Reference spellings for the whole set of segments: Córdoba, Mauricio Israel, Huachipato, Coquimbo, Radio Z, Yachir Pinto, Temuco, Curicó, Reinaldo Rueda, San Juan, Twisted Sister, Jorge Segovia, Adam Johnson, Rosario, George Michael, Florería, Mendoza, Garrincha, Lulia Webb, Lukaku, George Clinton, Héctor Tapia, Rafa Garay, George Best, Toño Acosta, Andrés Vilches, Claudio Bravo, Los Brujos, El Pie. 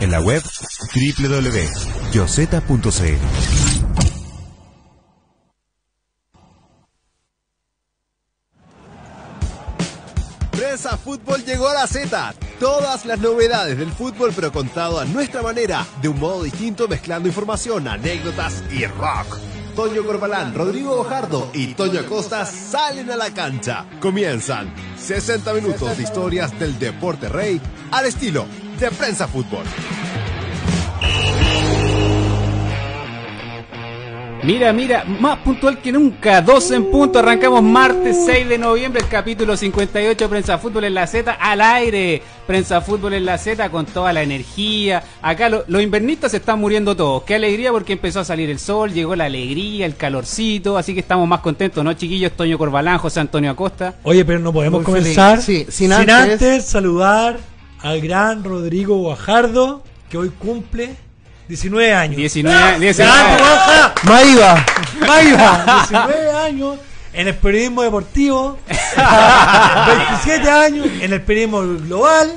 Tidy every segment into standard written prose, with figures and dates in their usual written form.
En la web www.yoseta.cl. Prensa Fútbol llegó a la Z. Todas las novedades del fútbol, pero contado a nuestra manera, de un modo distinto, mezclando información, anécdotas y rock. Toño Corvalán, Rodrigo Guajardo y Toño Acosta salen a la cancha. Comienzan 60 minutos de historias del deporte rey al estilo de Prensa Fútbol. Mira, más puntual que nunca, 12 en punto, arrancamos martes 6 de noviembre, el capítulo 58, Prensa Fútbol en la Z, al aire, Prensa Fútbol en la Z, con toda la energía, acá los invernistas se están muriendo todos, qué alegría porque empezó a salir el sol, llegó la alegría, el calorcito, así que estamos más contentos, ¿no, chiquillos? Toño Corvalán, José Antonio Acosta. Oye, pero no podemos comenzar sin antes saludar al gran Rodrigo Guajardo, que hoy cumple 19 años. 19 años. Maiva. 19 años en el periodismo deportivo. 27 años en el periodismo global.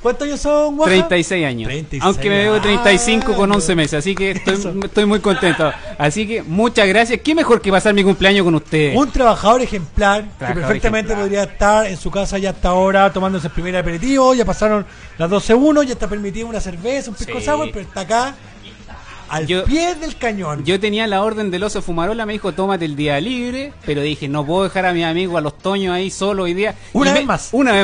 ¿Cuántos años son, Guaja? 36 años. 36. Aunque me debo 35 con 11 meses, así que estoy muy contento. Así que muchas gracias. ¿Qué mejor que pasar mi cumpleaños con ustedes? Un trabajador ejemplar que perfectamente podría estar en su casa ya hasta ahora tomándose el primer aperitivo. Ya pasaron las 12:01, ya está permitido una cerveza, un pisco sour, pero está acá. Al pie del cañón. Yo tenía la orden del oso fumarola, me dijo, tómate el día libre, pero dije, no puedo dejar a mi amigo, a los Toños ahí solo hoy día. Una vez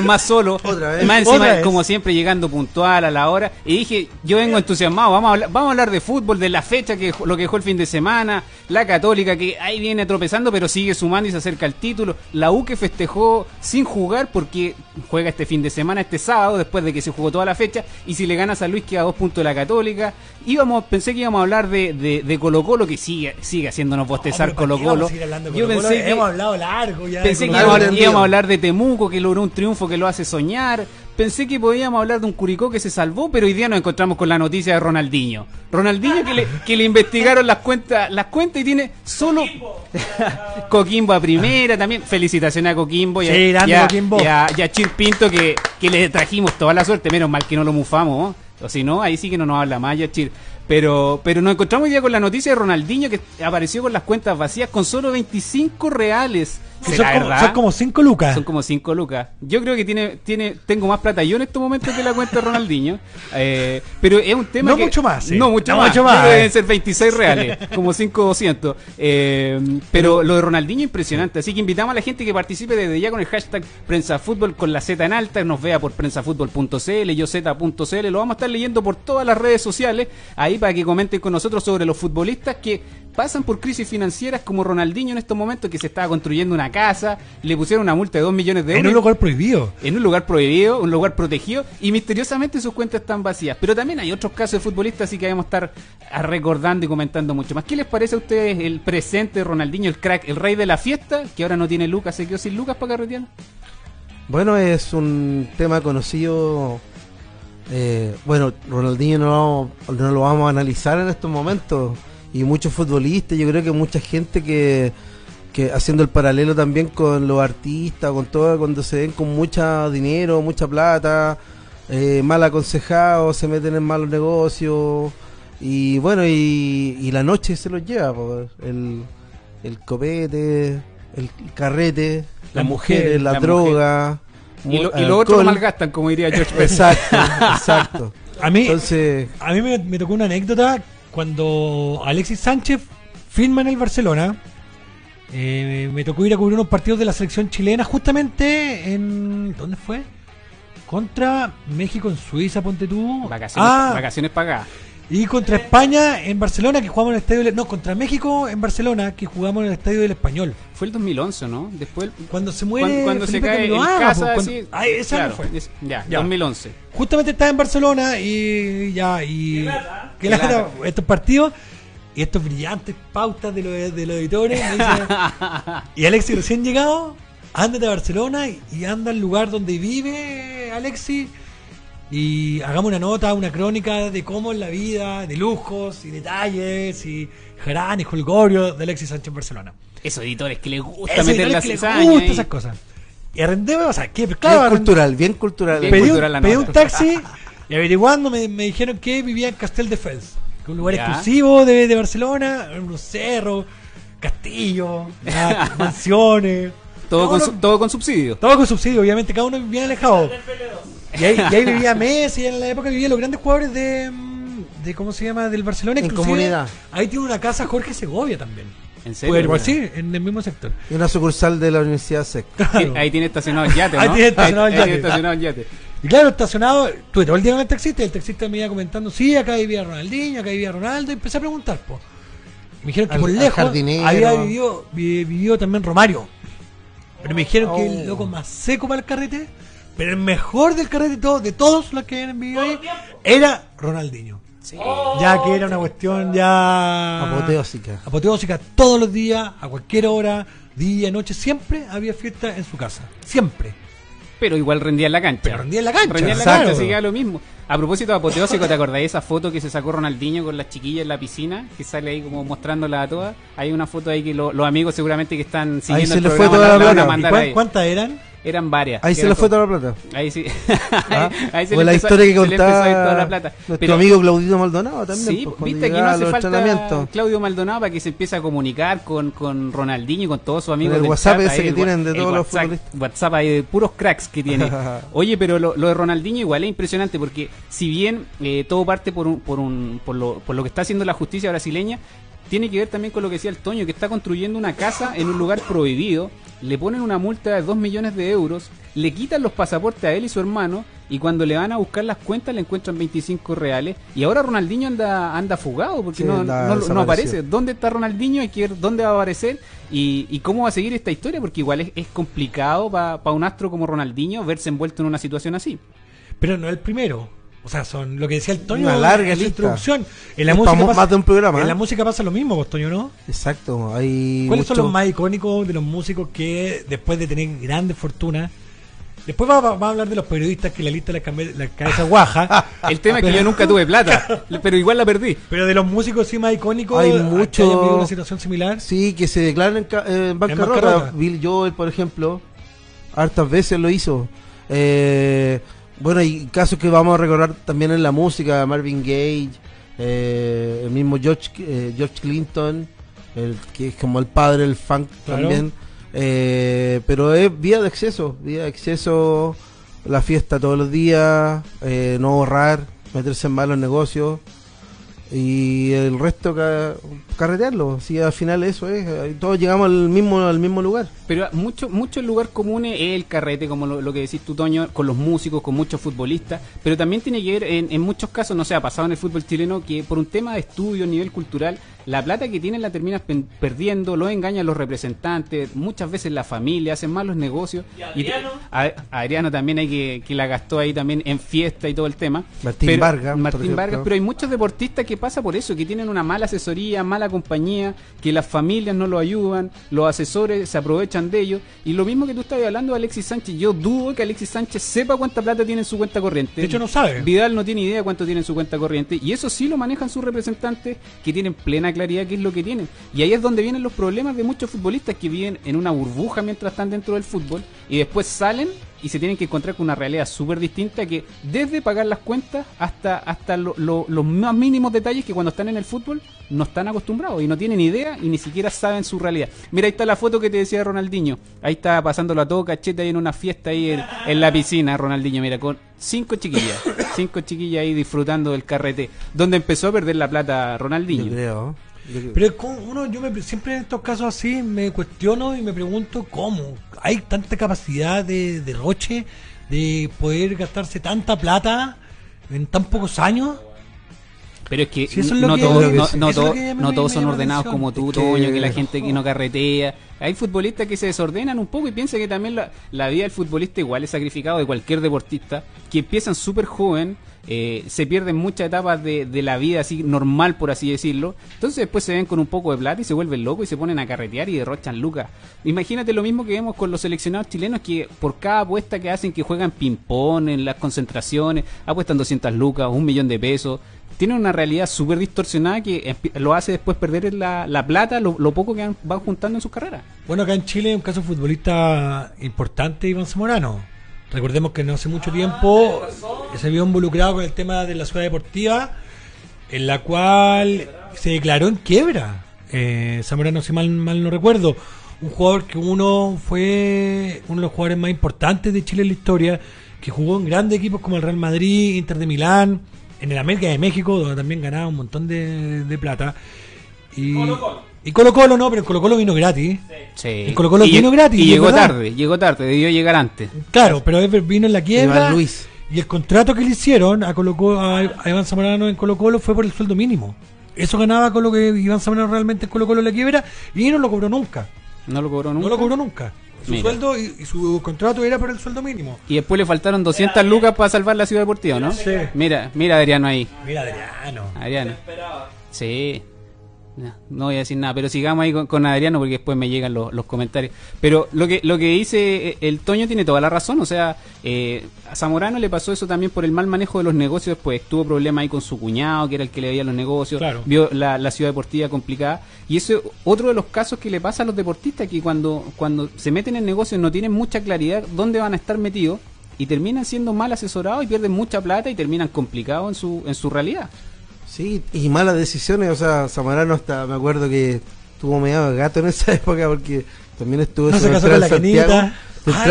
más solo. Otra vez. Como siempre, llegando puntual a la hora. Y dije, yo vengo entusiasmado, vamos a hablar de fútbol, de la fecha, que lo que dejó el fin de semana, la Católica, que ahí viene tropezando, pero sigue sumando y se acerca al título. La U, que festejó sin jugar, porque juega este fin de semana, este sábado, después de que se jugó toda la fecha, y si le gana a San Luis, queda 2 puntos de la Católica. Pensé que íbamos a hablar de Colo Colo, que sigue haciéndonos bostezar. Pensé que íbamos a hablar de Temuco, que logró un triunfo que lo hace soñar. Pensé que podíamos hablar de un Curicó que se salvó, pero hoy día nos encontramos con la noticia de Ronaldinho. Que le investigaron las cuentas y tiene solo Coquimbo a primera también. Felicitaciones a Coquimbo y a Yachir Pinto, que le trajimos toda la suerte. Menos mal que no lo mufamos, ¿no? O si no, ahí sí que no nos habla más Yachir. Pero nos encontramos hoy día con la noticia de Ronaldinho, que apareció con las cuentas vacías con solo 25 reales. Son como 5 lucas. Son como 5 lucas. Yo creo que tengo más plata yo en estos momentos que la cuenta de Ronaldinho. Pero es un tema. No mucho más. Deben ser 26 reales, como 5.200. Pero lo de Ronaldinho es impresionante. Así que invitamos a la gente que participe desde ya con el hashtag PrensaFútbol con la Z en alta. Nos vea por prensafutbol.cl, yoseta.cl. Lo vamos a estar leyendo por todas las redes sociales. Ahí para que comenten con nosotros sobre los futbolistas que pasan por crisis financieras, como Ronaldinho en estos momentos, que se estaba construyendo una casa, le pusieron una multa de 2 millones de euros. En un lugar prohibido, un lugar protegido, y misteriosamente sus cuentas están vacías. Pero también hay otros casos de futbolistas, así que vamos a estar recordando y comentando mucho más. ¿Qué les parece a ustedes el presente de Ronaldinho, el crack, el rey de la fiesta, que ahora no tiene lucas, se quedó sin lucas para carretear? Bueno, es un tema conocido. Ronaldinho no lo vamos a analizar en estos momentos, y muchos futbolistas, yo creo que mucha gente que haciendo el paralelo también con los artistas, con todo, cuando se ven con mucho dinero, mucha plata, mal aconsejados, se meten en malos negocios, y bueno, y la noche se los lleva, el copete, el carrete, las mujeres, la droga. Y los otros lo malgastan, como diría George Best. Exacto. A mí me tocó una anécdota cuando Alexis Sánchez firma en el Barcelona. Me tocó ir a cubrir unos partidos de la selección chilena, justamente en... ¿Dónde fue? Contra México en Suiza, ponte tú. Vacaciones pagadas. Y contra España en Barcelona, que jugamos en el estadio... contra México en Barcelona, que jugamos en el estadio del Español. Fue el 2011, ¿no? Después cuando se muere... Cuando Felipe se cae Camiloaga, en casa, pues, sí. Ya, 2011. Justamente estaba en Barcelona y claro, estos partidos... Y estos brillantes pautas de los editores. Y Alexis recién llegado, ándate a Barcelona y anda al lugar donde vive Alexis... Y hagamos una nota, una crónica de cómo es la vida, de lujos y detalles y jarán y jolgorio de Alexis Sánchez en Barcelona. Esos editores que les gusta meter las cizañas. Les gusta esas cosas. Y arrendemos, o sea, que, claro, bien cultural. Pedí un taxi Y averiguando me dijeron que vivía en Castel Defens, que es un lugar exclusivo de Barcelona, unos cerros, castillos, mansiones. Todo con subsidio. Todo con subsidio, obviamente, cada uno bien alejado. Y ahí vivía Messi, y en la época vivían los grandes jugadores de ¿cómo se llama? Del Barcelona. En comunidad. Ahí tiene una casa Jorge Segovia también. ¿En serio? Pues, sí, en el mismo sector. Y una sucursal de la Universidad SEC. Claro. Ahí tiene estacionado el yate, ¿no? Ahí tiene estacionado el yate. Y claro, estacionado, tuve todo el día con el taxista me iba comentando, sí, acá vivía Ronaldinho, acá vivía Ronaldo, y empecé a preguntar, pues. Me dijeron que por lejos había vivido también Romario. Pero me dijeron que el loco más seco para el carrete, pero el mejor del carrete de todos los que habían vivido ahí, era Ronaldinho. Sí. Ya que era una cuestión ya apoteósica, todos los días, a cualquier hora, día, noche, siempre había fiesta en su casa, siempre. Pero igual rendía en la cancha. Exacto. Cancha, seguía lo mismo. A propósito de apoteósico, ¿te acordáis esa foto que se sacó Ronaldinho con las chiquillas en la piscina? Que sale ahí como mostrándola a todas. Hay una foto ahí que los amigos seguramente que están siguiendo el programa. ¿Cuántas eran? Eran varias. Ahí se le fue toda la plata. Ahí sí. Ahí se o le la empezó, historia que contaba toda la plata. Nuestro amigo Claudito Maldonado también. Sí, pues, viste que no hace falta Claudio Maldonado para que se empiece a comunicar con Ronaldinho y con todos sus amigos. El WhatsApp chat, ese que tienen de todos los futbolistas. WhatsApp ahí de puros cracks que tiene. Oye, pero lo de Ronaldinho igual es impresionante porque si bien todo parte por lo que está haciendo la justicia brasileña, tiene que ver también con lo que decía el Toño, que está construyendo una casa en un lugar prohibido, le ponen una multa de 2 millones de euros, le quitan los pasaportes a él y su hermano, y cuando le van a buscar las cuentas le encuentran 25 reales, y ahora Ronaldinho anda fugado, porque sí, no aparece. ¿Dónde está Ronaldinho? Hay que ver dónde va a aparecer, y cómo va a seguir esta historia, porque igual es complicado para un astro como Ronaldinho verse envuelto en una situación así. Pero no el primero. O sea, son lo que decía el Toño, una larga la introducción. En la música pasa, más de un programa, en la música pasa lo mismo, Toño, ¿no? Exacto. Hay ¿cuáles son los más icónicos de los músicos que después de tener grandes fortunas? Después va a hablar de los periodistas que la lista la cabeza guaja. El tema es que yo nunca tuve plata, pero igual la perdí. Pero de los músicos sí más icónicos, hay muchos que hayan vivido una situación similar. Sí, que se declaran en bancarrota. Bill Joel, por ejemplo, hartas veces lo hizo. Bueno, hay casos que vamos a recordar también en la música, Marvin Gaye, el mismo George Clinton, el que es como el padre del funk, claro. También, pero es vía de exceso, la fiesta todos los días, no ahorrar, meterse en malos negocios y el resto carretearlo, si al final eso es, todos llegamos al mismo lugar. Pero mucho el lugar común es el carrete, como lo que decís tú, Toño, con los músicos, con muchos futbolistas, pero también tiene que ver en muchos casos, no sé, ha pasado en el fútbol chileno que por un tema de estudio, nivel cultural, la plata que tienen la terminas perdiendo, los engañan los representantes, muchas veces la familia, hacen mal los negocios. Y Adriano también hay que la gastó ahí también en fiesta y todo el tema. Martín Vargas, pero hay muchos deportistas que pasa por eso, que tienen una mala asesoría, mala compañía, que las familias no lo ayudan, los asesores se aprovechan de ellos, y lo mismo que tú estabas hablando de Alexis Sánchez, yo dudo que Alexis Sánchez sepa cuánta plata tiene en su cuenta corriente. De hecho no sabe. Vidal no tiene idea cuánto tiene en su cuenta corriente, y eso sí lo manejan sus representantes, que tienen plena claridad qué es lo que tienen, y ahí es donde vienen los problemas de muchos futbolistas que viven en una burbuja mientras están dentro del fútbol, y después salen y se tienen que encontrar con una realidad súper distinta, que desde pagar las cuentas hasta los más mínimos detalles que cuando están en el fútbol no están acostumbrados y no tienen idea y ni siquiera saben su realidad. Mira, ahí está la foto que te decía de Ronaldinho, ahí está pasándolo a todo cachete ahí en una fiesta ahí en la piscina, Ronaldinho, mira, con 5 chiquillas ahí disfrutando del carrete, donde empezó a perder la plata Ronaldinho. Yo creo. Pero siempre en estos casos así me cuestiono y me pregunto cómo hay tanta capacidad de derroche, de poder gastarse tanta plata en tan pocos años. Pero es que no todos son ordenados como tú, Toño, que la gente que no carretea. Hay futbolistas que se desordenan un poco y piensan que también la vida del futbolista igual es sacrificado, de cualquier deportista, que empiezan súper joven, se pierden muchas etapas de la vida así normal, por así decirlo. Entonces después se ven con un poco de plata y se vuelven locos y se ponen a carretear y derrochan lucas. Imagínate lo mismo que vemos con los seleccionados chilenos, que por cada apuesta que hacen, que juegan ping-pong en las concentraciones, apuestan 200 lucas, $1.000.000. Tienen una realidad súper distorsionada que lo hace después perder la plata, lo poco que van juntando en sus carreras. Bueno, acá en Chile un caso de futbolista importante, Iván Zamorano. Recordemos que no hace mucho tiempo se vio involucrado con el tema de la ciudad deportiva, en la cual se declaró en quiebra. Zamorano, si mal no recuerdo, un jugador que fue uno de los jugadores más importantes de Chile en la historia, que jugó en grandes equipos como el Real Madrid, Inter de Milán, en el América de México, donde también ganaba un montón de plata. Y Colo Colo. Y Colo Colo no, pero el Colo Colo vino gratis. Sí. El Colo Colo vino gratis. Y llegó tarde, debió llegar antes. Claro, pero vino en la quiebra. Iván Luis. Y el contrato que le hicieron a Iván Zamorano en Colo Colo fue por el sueldo mínimo. Eso ganaba con lo que Iván Zamorano realmente en Colo Colo en la quiebra, y no lo cobró nunca. Su sueldo y su contrato era por el sueldo mínimo. Y después le faltaron 200 lucas para salvar la ciudad deportiva, ¿no? Sí. Mira Adriano ahí. Mira Adriano. Sí. No voy a decir nada, pero sigamos ahí con Adriano, porque después me llegan los comentarios. Pero lo que dice el Toño tiene toda la razón, o sea, a Zamorano le pasó eso también por el mal manejo de los negocios, pues tuvo problemas ahí con su cuñado, que era el que le veía los negocios, claro. Vio la ciudad deportiva complicada, y eso es otro de los casos que le pasa a los deportistas, que cuando se meten en negocios no tienen mucha claridad dónde van a estar metidos, y terminan siendo mal asesorados y pierden mucha plata y terminan complicados en su realidad. Sí, y malas decisiones, o sea, Zamorano hasta me acuerdo que estuvo medio gato en esa época, porque también estuvo en el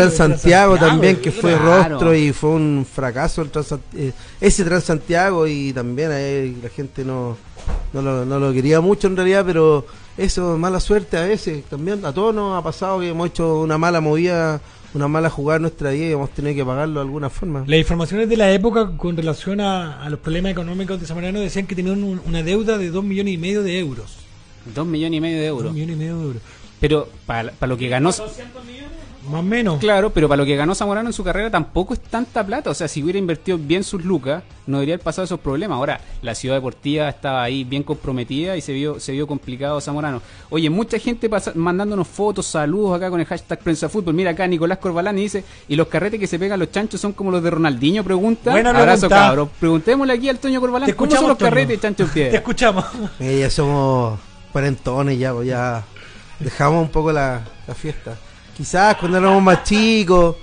Transantiago también, que fue rostro y fue un fracaso ese Transantiago, y también la gente no lo quería mucho en realidad, pero eso, mala suerte a veces, también a todos nos ha pasado que hemos hecho una mala movida, una mala jugada en nuestra vida y hemos tenido que pagarlo de alguna forma. Las informaciones de la época con relación a los problemas económicos de Zamorano decían que tenían una deuda de 2,5 millones de euros. Pero para lo que ganó... ¿200 millones? Más o menos. Claro, pero para lo que ganó Zamorano en su carrera tampoco es tanta plata. O sea, si hubiera invertido bien sus lucas, no debería haber pasado esos problemas. Ahora, la ciudad deportiva estaba ahí bien comprometida y se vio complicado Zamorano. Oye, mucha gente mandándonos fotos, saludos acá con el hashtag PrensaFútbol. Mira acá Nicolás Corvalán y dice, ¿y los carretes que se pegan los chanchos son como los de Ronaldinho? Pregunta. Buena abrazo, cabros. Preguntémosle aquí al Toño Corvalán, ¿cómo son los carretes, chancho en piedra? Te escuchamos. Ya somos cuarentones, ya dejamos un poco la fiesta. Quizás cuando éramos más chicos,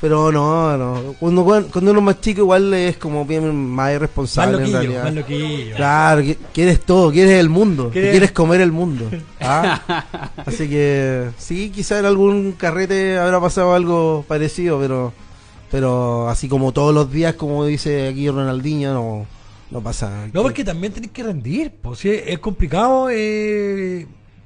pero no. Cuando uno es más chico igual es como bien más irresponsable en realidad. Más loquillo. Claro, quieres todo, quieres el mundo, quieres comer el mundo. ¿Ah? Así que sí, quizás en algún carrete habrá pasado algo parecido, pero así como todos los días, como dice aquí Ronaldinho, no pasa. No, porque también tenés que rendir, pues es complicado.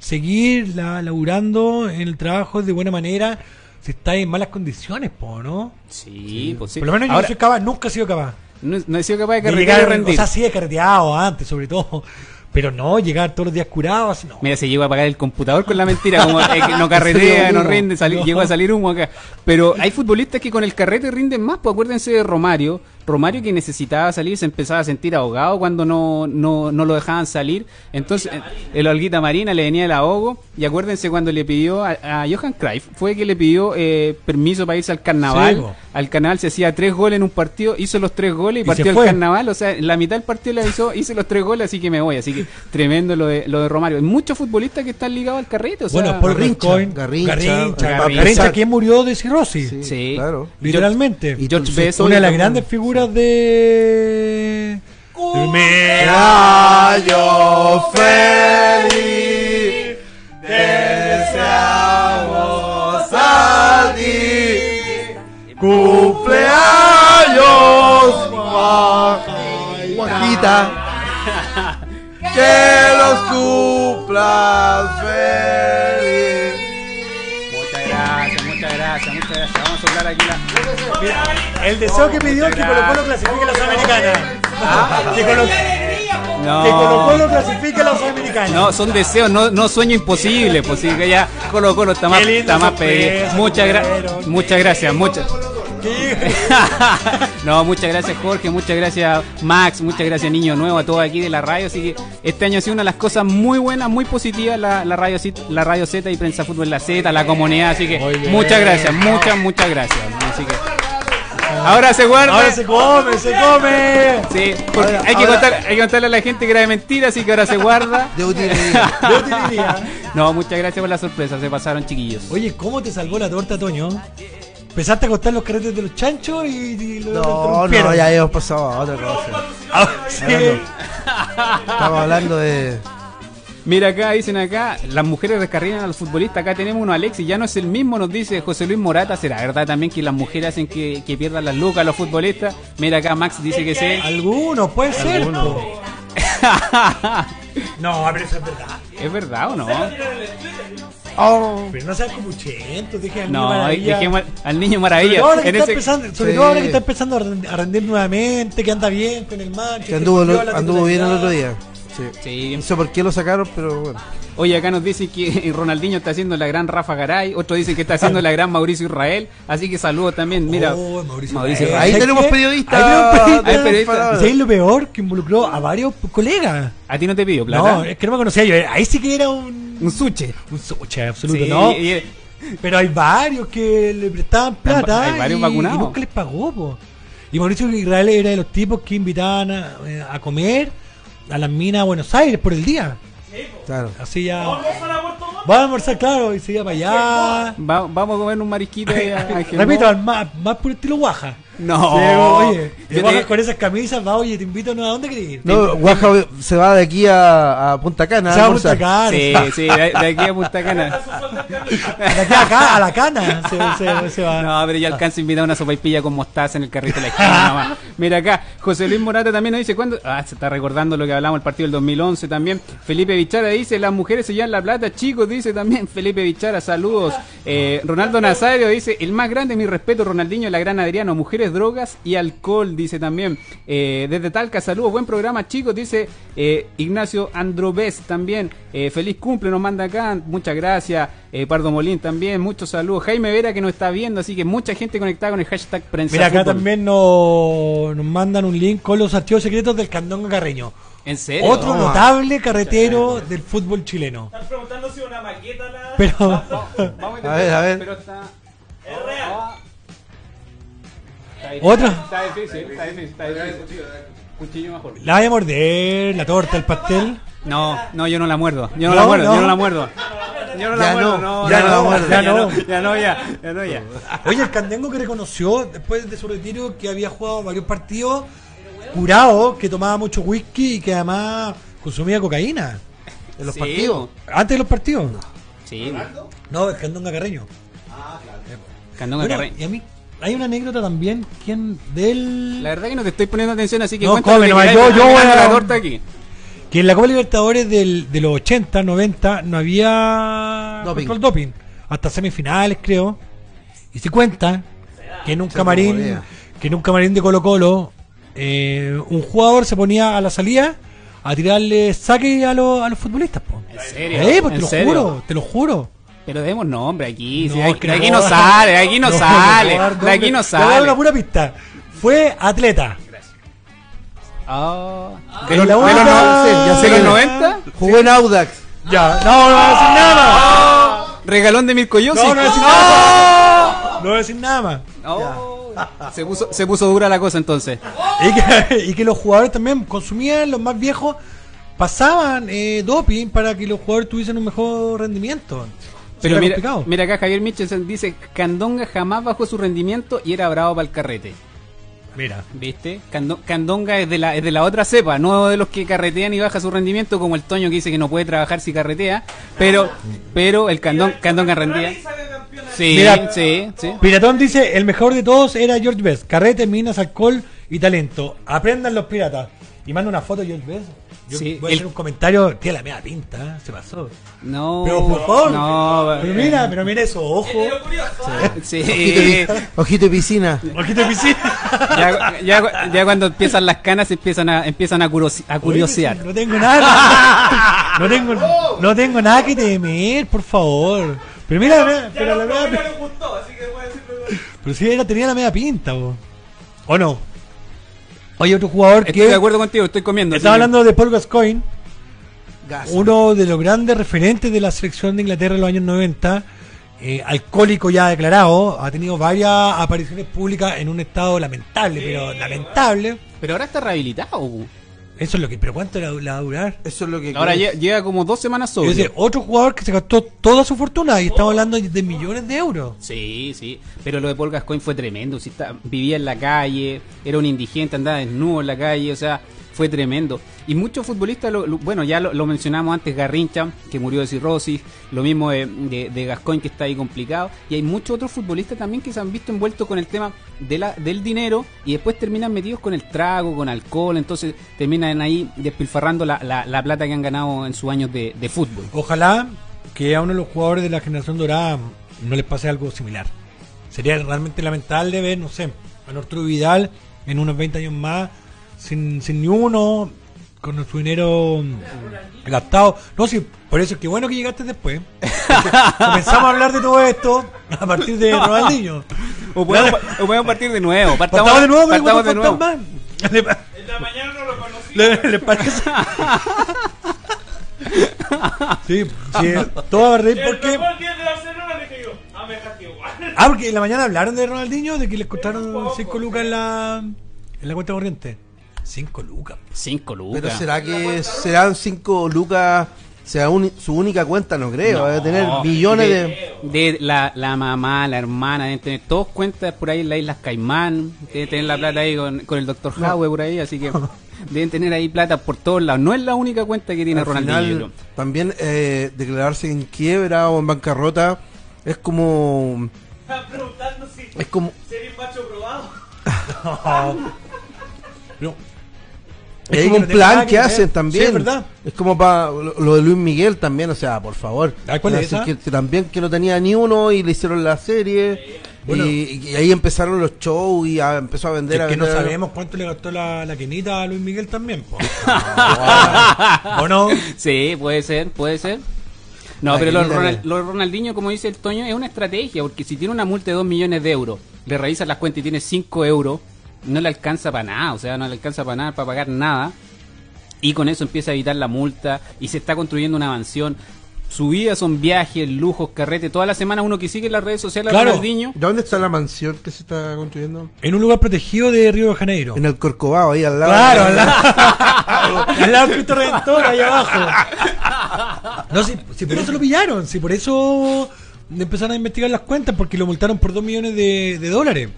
Seguir laburando en el trabajo de buena manera si está en malas condiciones, ¿no? Sí, pues sí. Por lo menos ahora, yo nunca he sido capaz. No he sido capaz de carretear y rendir. O sea, sí he carreteado antes, sobre todo. Pero no, llegar todos los días curado, así, no. Mira, se llegó a apagar el computador con la mentira, como que no carretea, no rinde, llegó a salir humo acá. Pero hay futbolistas que con el carrete rinden más, pues acuérdense de Romario, que necesitaba salir, se empezaba a sentir ahogado cuando no lo dejaban salir. Entonces, el Olguita Marina le venía el ahogo, y acuérdense cuando le pidió a Johan Cruyff, fue que le pidió permiso para irse al carnaval. Sí, al carnaval se hacía 3 goles en un partido, hizo los 3 goles y partió al carnaval, o sea, en la mitad del partido le avisó, hice los 3 goles, así que me voy, así que tremendo lo de Romario. Hay muchos futbolistas que están ligados al carrete, o sea, bueno, por Garrincha, quien murió de cirrosis. Sí, claro. Literalmente. Y George Best, una de las grandes figuras de cumpleaños feliz, deseamos a ti cumpleaños, Guajita. Que los cumplas feliz. Muchas gracias. Vamos a hablar aquí la... Mira, el deseo que pidió es que Colo Colo clasifique a las Americanas. Que Colo Colo clasifique a las Americanas. No, son deseos, no sueño imposible. Pues sí, que ya Colo Colo está más pedido. Muchas gracias. No, muchas gracias Jorge, muchas gracias Max, muchas gracias Niño Nuevo, a todos aquí de la radio. Así que este año ha sido una de las cosas muy buenas, muy positivas, la radio Z y Prensa Fútbol La Z, la comunidad. Así que muchas gracias, muchas gracias. Así que ahora se guarda. Ahora se come. Sí, porque ahora, hay que contarle a la gente que era de mentira, así que ahora se guarda. De utilidad. No, muchas gracias por la sorpresa, se pasaron chiquillos. Oye, ¿cómo te salvó la torta, Toño? Empezaste a contar los carretes de los chanchos y lo rompieron. No, ya hemos pasado a otra cosa. ¿Sí? Estamos hablando de... Mira acá, dicen acá, las mujeres descarrilan a los futbolistas. Acá tenemos uno, Alexis, ya no es el mismo, nos dice José Luis Morata. ¿Será verdad también que las mujeres hacen que pierdan las lucas a los futbolistas? Mira acá, Max dice que sí. Algunos, puede ser. ¿Alguno? No, pero eso es verdad. ¿Es verdad o no? Oh. Pero no seas copuchento, dije al niño maravilla. Dejemos al niño maravilla. Ahora que está empezando, sobre todo ahora que está empezando a rendir nuevamente, que anda bien con el Manchester. Anduvo bien el otro día. Sí. No sé por qué lo sacaron, pero bueno. Oye, acá nos dicen que Ronaldinho está haciendo la gran Rafa Garay. Otro dice que está haciendo la gran Mauricio Israel. Así que saludos también. Mira, Mauricio Israel. Ahí tenemos periodistas. ¿Y sabéis lo peor? Que involucró a varios colegas. ¿A ti no te pidió plata? No, es que no me conocía yo. Ahí sí que era un suche. Un suche, absoluto, sí, ¿no? Pero hay varios que le prestaban plata. Hay varios vacunados. Y nunca les pagó, po. Y Mauricio Israel era de los tipos que invitaban a comer a las minas a Buenos Aires por el día. Claro. Así ya. Vamos a almorzar, claro, y se iba para allá. Vamos a comer un marisquito. Repito, más por estilo Guaja. No. Oye, Guaja con esas camisas va, oye, te invito, ¿no? ¿A dónde querés ir? No, Guaja se va de aquí a Punta Cana. Se va a Punta Cana. Sí, de aquí a Punta Cana. De aquí acá, a la Cana. Se va. No, pero ya alcanza a invitar una sopaipilla con mostaza en el carrito de la esquina nomás. Mira acá, José Luis Morata también nos dice cuándo. Ah, se está recordando lo que hablamos el partido del 2011 también. Felipe Bichara dice, las mujeres se llevan la plata, chicos, dice también Felipe Bichara, saludos. Ronaldo Nazario dice, el más grande, mi respeto, Ronaldinho, la gran Adriano, mujeres, drogas y alcohol, dice también. Desde Talca, saludos, buen programa, chicos, dice Ignacio Androbés también. Feliz cumple, nos manda acá, muchas gracias. Pardo Molín también, muchos saludos. Jaime Vera que nos está viendo, así que mucha gente conectada con el hashtag Prensa. Mira, acá también nos mandan un link con los archivos secretos del Candón Carreño. ¿En serio? Otro notable carretero del fútbol chileno. Están preguntando si una maqueta la... Pero... Vamos a ver, a ver. Pero está... Es real. ¿Otra? Está difícil. Cuchillo mejor. ¿La vaya a morder? ¿La torta? ¿El pastel? No, yo no la muerdo. Yo no la muerdo. Oye, el Candengo que reconoció después de su retiro que había jugado varios partidos... Curado, que tomaba mucho whisky y que además consumía cocaína en los partidos. Antes de los partidos. No. Sí. No, es Candón Carreño. Ah, claro. Candón Carreño. Y a mí hay una anécdota también, ¿quién del...? La verdad que no te estoy poniendo atención, así que no, cuéntame. Yo voy a la torta aquí. Que en la Copa Libertadores de los 80, 90 no había control doping. Hasta semifinales, creo. Y se cuenta que en un camarín de Colo Colo un jugador se ponía a la salida a tirarle saque a los futbolistas, po. ¿En serio? Pues te lo juro. Pero demos nombre aquí. De aquí no sale. Te voy a dar una pura pista. Fue atleta. Pero la única... ya sé que 90. Jugó en Audax. Ya. No voy a decir nada. Regalón de Mirko Yossi. No voy a decir nada más. Se puso dura la cosa entonces. Y que los jugadores también consumían, los más viejos pasaban doping para que los jugadores tuviesen un mejor rendimiento. Pero mira acá Javier Michelsen dice, Candonga jamás bajó su rendimiento y era bravo para el carrete. Mira, ¿viste? Candonga es de la otra cepa, no de los que carretean y baja su rendimiento, como el Toño que dice que no puede trabajar si carretea, pero el Candonga rendía. Sí, mira, sí. Piratón dice, el mejor de todos era George Best. Carrete, minas, alcohol y talento. Aprendan los piratas. Y manda una foto de George Best. Voy a hacer un comentario. Tía, la media pinta, se pasó. No. Pero por favor. No, pero mira eso, ojo. Sí. Ojito de piscina. Ya cuando empiezan las canas empiezan a curiosear. Oye, no tengo nada que temer, por favor. Pero mira, la media pinta. Pero sí, tenía la media pinta, vos. ¿O no? Oye, otro jugador que... Estoy de acuerdo contigo, estoy comiendo. Estaba hablando de Paul Gascoigne, uno de los grandes referentes de la selección de Inglaterra en los años 90, alcohólico ya declarado, ha tenido varias apariciones públicas en un estado lamentable, pero ahora está rehabilitado. Eso es lo que... ¿Pero cuánto la va a durar? Eso es lo que... Ahora llega como 2 semanas sobre. Es decir, otro jugador que se gastó toda su fortuna y estamos hablando de millones de euros. Sí, sí. Pero lo de Paul Gascoigne fue tremendo. Si está, vivía en la calle, era un indigente, andaba desnudo en la calle, o sea, fue tremendo. Y muchos futbolistas, bueno, ya lo mencionamos antes, Garrincha, que murió de cirrosis, lo mismo de Gascoigne, que está ahí complicado, y hay muchos otros futbolistas también que se han visto envueltos con el tema del dinero, y después terminan metidos con el trago, con alcohol, entonces terminan ahí despilfarrando la plata que han ganado en sus años de fútbol. Ojalá que a uno de los jugadores de la generación dorada no les pase algo similar. Sería realmente lamentable ver, no sé, a Arturo Vidal en unos 20 años más, sin ni uno, con su dinero gastado. No, sí, por eso es que bueno que llegaste después. Comenzamos a hablar de todo esto a partir de Ronaldinho. O podemos partir de nuevo. Partamos de nuevo, partamos de nuevo. En la mañana no lo conocí. ¿Le parece? Sí, todo a reír porque... Ah, porque en la mañana hablaron de Ronaldinho, de que le costaron 5 lucas en la cuenta corriente. 5 lucas. 5 lucas. Pero será que serán 5 lucas, será su única cuenta, no creo. Debe tener millones de la mamá, la hermana, deben tener todos cuentas por ahí en las Islas Caimán, deben tener la plata ahí con el doctor Howe por ahí, así que deben tener ahí plata por todos lados. No es la única cuenta que tiene Ronaldinho. También declararse en quiebra o en bancarrota es como... Están preguntando si es como... ¿Sería un macho probado? No. Es como un plan que hacen también. Sí, es verdad. Es como para lo de Luis Miguel también, o sea, por favor. ¿Cuál es esa? Que también que no tenía ni uno y le hicieron la serie. Bueno, y ahí empezaron los shows y empezó a vender. Es que no sabemos cuánto le gastó la quinita a Luis Miguel también. ¿O no? Sí, puede ser. No, pero lo Ronaldinho, como dice el Toño, es una estrategia, porque si tiene una multa de 2 millones de euros, le revisan las cuentas y tiene 5 euros. No le alcanza para nada, o sea, no le alcanza para nada, para pagar nada, y con eso empieza a evitar la multa y se está construyendo una mansión. Su vida son viajes, lujos, carrete, toda la semana uno que sigue las redes sociales. Claro. Ronaldinho. ¿Dónde está la mansión que se está construyendo? En un lugar protegido de Río de Janeiro. En el Corcovado, ahí al lado. Claro, al lado del Cristo Redentor, ahí abajo. No, si por eso lo pillaron, si por eso empezaron a investigar las cuentas, porque lo multaron por 2 millones de dólares.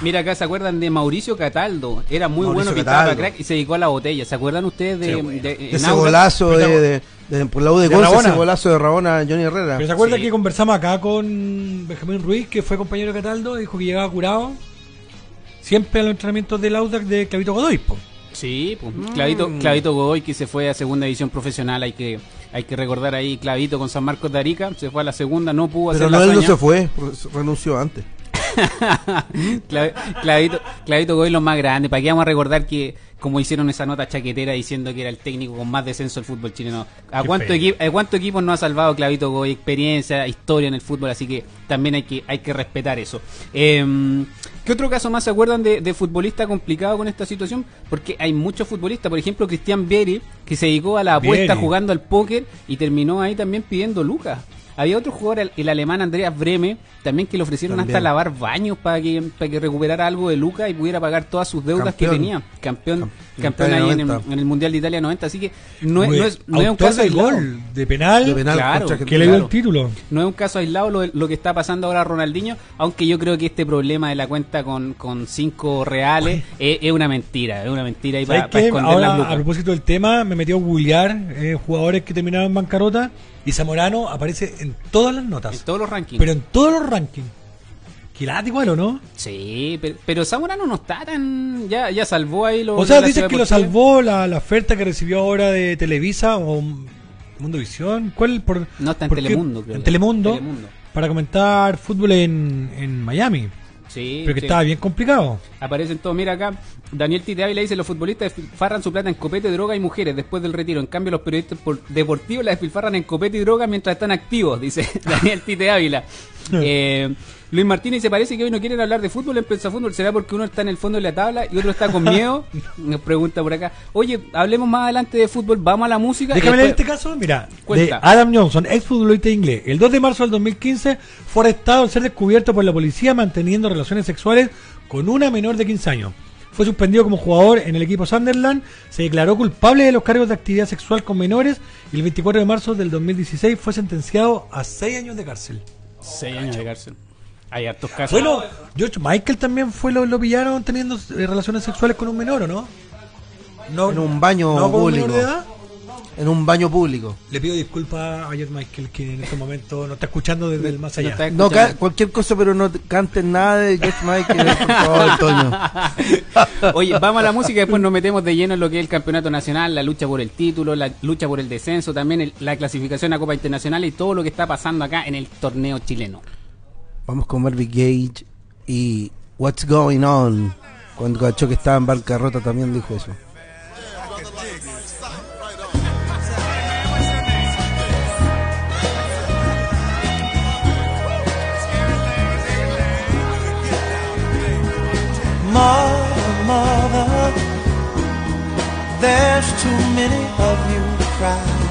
Mira, acá se acuerdan de Mauricio Cataldo. Era muy bueno, pintaba crack y se dedicó a la botella. ¿Se acuerdan ustedes de, sí, bueno, de ese golazo de por la U de Conce, ese golazo de Rabona, Johnny Herrera? ¿Pero se acuerdan que conversamos acá con Benjamín Ruiz, que fue compañero de Cataldo? Dijo que llegaba curado siempre a los entrenamientos del Audax de Clavito Godoy, po. Sí, pues Clavito Godoy, que se fue a segunda división profesional. Hay que recordar ahí, Clavito con San Marcos de Arica, se fue a la segunda, no pudo hacer la hazaña. Pero él no se fue, renunció antes. Clavito Godoy, los más grandes. ¿Para qué vamos a recordar que, como hicieron esa nota chaquetera diciendo que era el técnico con más descenso del fútbol chileno? ¿A cuántos equipos no ha salvado Clavito Godoy? Experiencia, historia en el fútbol, así que también hay que respetar eso. ¿Qué otro caso más se acuerdan de futbolista complicado con esta situación? Porque hay muchos futbolistas, por ejemplo Cristian Vieri, que se dedicó a la apuesta jugando al póker y terminó ahí también pidiendo lucas. Había otro jugador, el alemán Andreas Breme, también que le ofrecieron hasta lavar baños para que recuperara algo de lucas y pudiera pagar todas sus deudas que tenía. Campeón ahí en el Mundial de Italia 90. Así que no es un caso aislado. Gol de penal claro, que le dio el título. No es un caso aislado lo que está pasando ahora a Ronaldinho, aunque yo creo que este problema de la cuenta con 5 reales es una mentira. Es una mentira ahí para esconder las lucas. A propósito del tema, me metí a googlear jugadores que terminaron en bancarrota. Y Zamorano aparece en todas las notas. En todos los rankings. Pero en todos los rankings. Quilate igual, ¿o no? Sí, pero Zamorano no está tan... Ya salvó ahí los... O sea, dicen que lo salvó la oferta que recibió ahora de Televisa o Mundovisión. ¿Cuál? No, está en Telemundo, creo. En Telemundo. Para comentar fútbol en Miami. Sí, pero que estaba bien complicado. Aparecen todos, mira acá, Daniel Tite Ávila dice: los futbolistas despilfarran su plata en copete, droga y mujeres después del retiro. En cambio, los periodistas deportivos la despilfarran en copete y droga mientras están activos, dice Daniel Tite Ávila. Luis Martínez se parece que hoy no quieren hablar de fútbol en Prensa Fútbol. ¿Será porque uno está en el fondo de la tabla y otro está con miedo? Nos pregunta por acá. Oye, hablemos más adelante de fútbol, vamos a la música. Déjame leer este caso, mira, cuenta. De Adam Johnson, ex futbolista inglés. El 2 de marzo del 2015 fue arrestado al ser descubierto por la policía manteniendo relaciones sexuales con una menor de 15 años. Fue suspendido como jugador en el equipo Sunderland, se declaró culpable de los cargos de actividad sexual con menores y el 24 de marzo del 2016 fue sentenciado a 6 años de cárcel. 6 años de cárcel. Hay hartos casos. Bueno, George Michael también fue, lo pillaron teniendo relaciones sexuales con un menor, ¿o no? No, en un baño público. ¿Menor de edad? En un baño público. Le pido disculpas a George Michael, que en este momento no está escuchando desde el más allá. No, cualquier cosa, pero no cantes nada de George Michael. Por favor, Toño. Oye, vamos a la música y después nos metemos de lleno en lo que es el campeonato nacional, la lucha por el título, la lucha por el descenso, también la clasificación a Copa Internacional y todo lo que está pasando acá en el torneo chileno. Vamos con Marvin Gage y What's Going On. Cuando cachó que estaba en bancarrota también dijo eso. Mother, there's too many of you crying.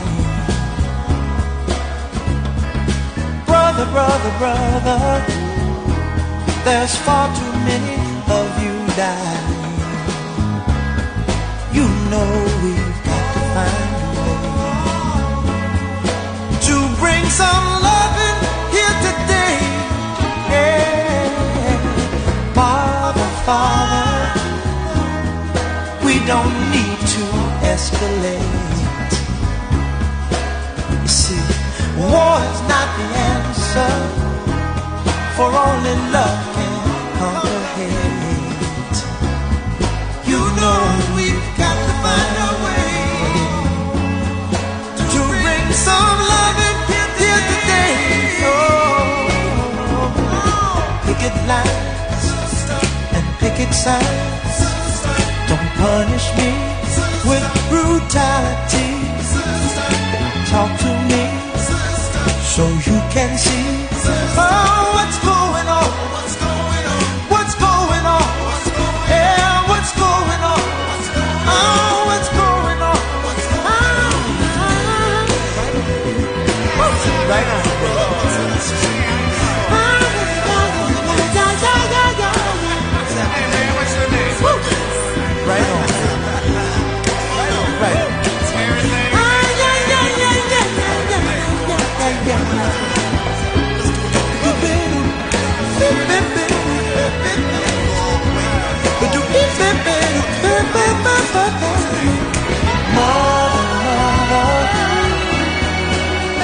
Brother, brother, brother, there's far too many of you dying. You know we've got to find a way to bring some love in here today. Yeah. Father, Father, we don't need to escalate. You see, war is not the answer, for only love can conquer hate. You know we've got to find a way to bring some love in here today. Oh, picket lines and picket signs. Don't punish me with brutality. Talk to me so you can see. Oh, what's going on? What's going on? What's going on? Yeah, what's going on? Oh, what's going on? Oh, right now.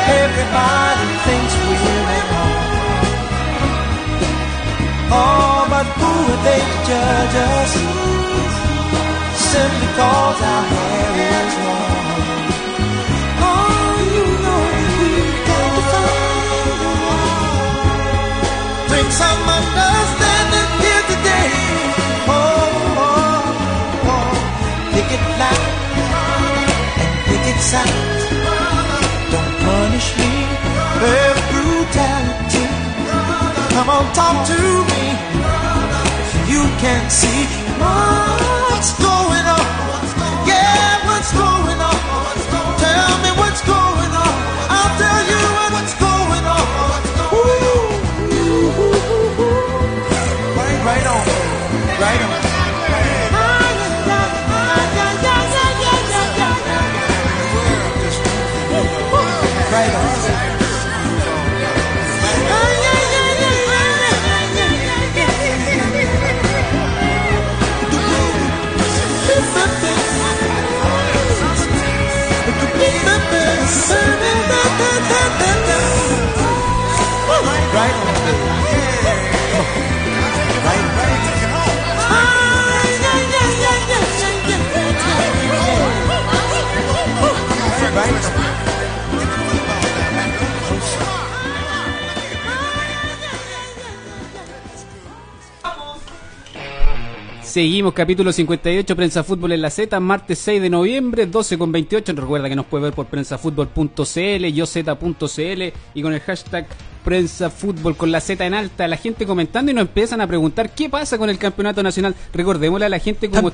Everybody thinks we're in awe. Oh, but who are they to judge us? Simply cause our hair is long. Oh, you know we've got to find a way. Bring some understanding here today. Oh, oh, oh. Picket line and picket signs. Don't punish me with brutality. Come on, talk to me. You can see what's going on. Yeah, what's going on? Tell me what's going on. I'll tell you what's going on. Right on, right on. Right on. Seguimos, capítulo 58, Prensa Fútbol en la Z, martes 6 de noviembre, 12:28. Recuerda que nos puede ver por prensafutbol.cl, yoz.cl y con el hashtag prensafutbol con la Z en alta. La gente comentando y nos empiezan a preguntar qué pasa con el campeonato nacional. Recordémosle a la gente como...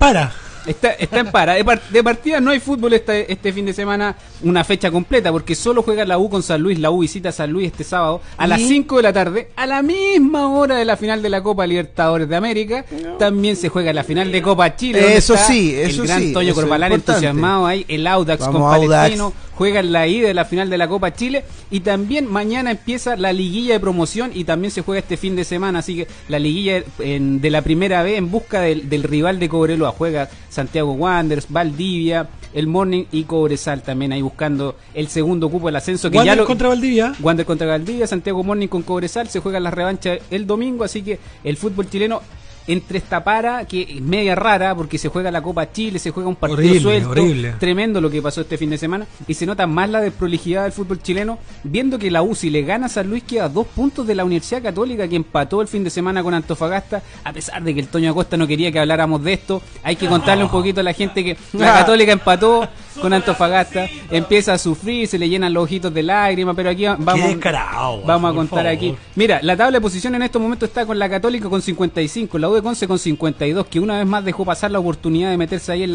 Está en parada. De partida no hay fútbol este fin de semana, una fecha completa, porque solo juega la U con San Luis. La U visita a San Luis este sábado a las 5 de la tarde, a la misma hora de la final de la Copa Libertadores de América. También se juega la final de Copa Chile. Eso sí, eso sí. El gran Toño Corvalán entusiasmado ahí, el Audax con Palestino. Juegan la ida de la final de la Copa Chile, y también mañana empieza la liguilla de promoción, y también se juega este fin de semana, así que la liguilla de la primera B en busca del rival de Cobreloa. Juega Santiago Wanderers, Valdivia, el Morning y Cobresal también ahí buscando el segundo cupo del ascenso. Wanderers contra Valdivia. Wanderers contra Valdivia, Santiago Morning con Cobresal, se juegan las revanchas el domingo, así que el fútbol chileno entre esta para, que es media rara porque se juega la Copa Chile, se juega un partido horrible, suelto, horrible. Tremendo lo que pasó este fin de semana, y se nota más la desprolijidad del fútbol chileno, viendo que la U, si le gana a San Luis, queda 2 puntos de la Universidad Católica, que empató el fin de semana con Antofagasta, a pesar de que el Toño Acosta no quería que habláramos de esto. Hay que contarle un poquito a la gente que la Católica empató con Antofagasta, empieza a sufrir, se le llenan los ojitos de lágrimas, pero aquí vamos a contar aquí. Mira, la tabla de posición en estos momentos está con la Católica con 55, la U de Conce con 52, que una vez más dejó pasar la oportunidad de meterse ahí en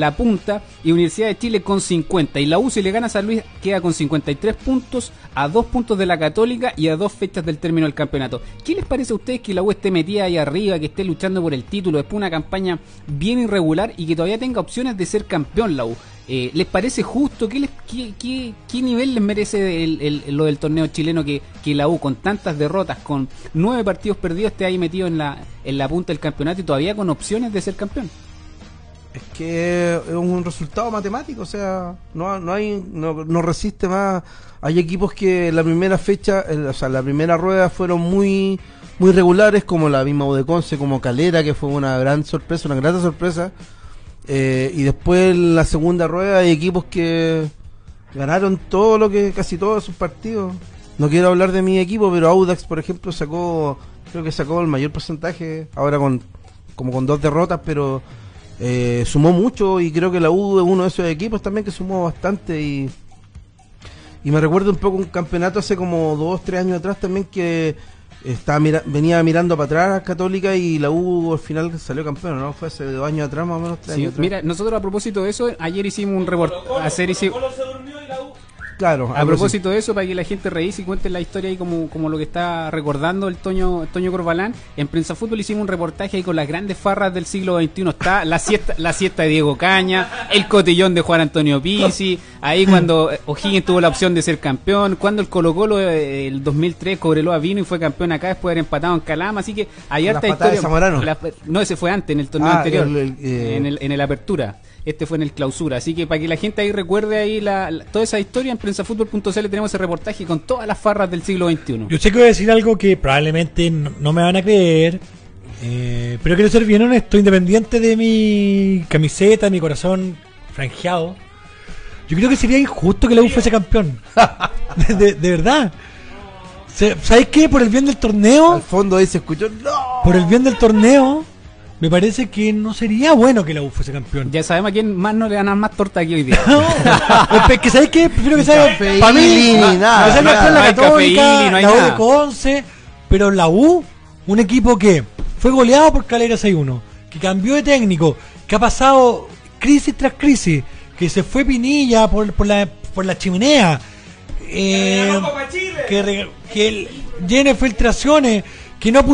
la punta, y Universidad de Chile con 50, y la U, si le gana a San Luis, queda con 53 puntos, a 2 puntos de la Católica y a 2 fechas del término del campeonato. ¿Qué les parece a ustedes que la U esté metida ahí arriba, que esté luchando por el título después de una campaña bien irregular y que todavía tenga opciones de ser campeón la U? ¿Les parece justo? ¿Qué nivel les merece lo del torneo chileno, que la U, con tantas derrotas, con 9 partidos perdidos, esté ahí metido en la punta del campeonato y todavía con opciones de ser campeón? Es que es un resultado matemático, o sea, no resiste más. Hay equipos que en la primera fecha, o sea, la primera rueda fueron muy, muy regulares, como la misma U de Conce, como Calera, que fue una gran sorpresa, una grata sorpresa. Y después en la segunda rueda hay equipos que ganaron casi todos sus partidos. No quiero hablar de mi equipo, pero Audax, por ejemplo, creo que sacó el mayor porcentaje, ahora con 2 derrotas, pero sumó mucho, y creo que la U es uno de esos equipos también que sumó bastante. Y me recuerdo un poco un campeonato hace como 2-3 años atrás también, que venía mirando para atrás Católica, y la U al final salió campeona, ¿no? Fue hace 2 años atrás, más o menos, 3 años atrás. Mira, nosotros a propósito de eso, ayer hicimos un reportaje. Colo Colo se durmió y la U. Claro, a propósito de eso, para que la gente revise y cuente la historia, y como lo que está recordando el Toño Corvalán, en Prensa Fútbol hicimos un reportaje ahí con las grandes farras del siglo XXI. Está la siesta de Diego Caña, el cotillón de Juan Antonio Pizzi, ahí cuando O'Higgins tuvo la opción de ser campeón, cuando el Colo Colo el 2003 Cobreloa vino y fue campeón acá después de haber empatado en Calama, así que hay harta historia. De Zamorano. No, ese fue antes, en el torneo anterior, en el Apertura. Este fue en el Clausura, así que para que la gente ahí recuerde ahí toda esa historia, en prensafutbol.cl tenemos ese reportaje con todas las farras del siglo XXI. Yo sé que voy a decir algo que probablemente no me van a creer, pero quiero ser bien honesto, independiente de mi camiseta, mi corazón franjeado, yo creo que sería injusto que la U fuese campeón. de verdad. ¿Sabes qué? Por el bien del torneo. Al fondo ahí se escuchó ¡no! Por el bien del torneo, me parece que no sería bueno que la U fuese campeón. Ya sabemos a quién más no le ganan más torta aquí hoy día. Que ¿sabes qué? Prefiero que sea para mí. Nada, la Católica, la U de Conce, pero la U, un equipo que fue goleado por Calera 6-1, que cambió de técnico, que ha pasado crisis tras crisis, que se fue Pinilla por la chimenea, que llena filtraciones, que no ha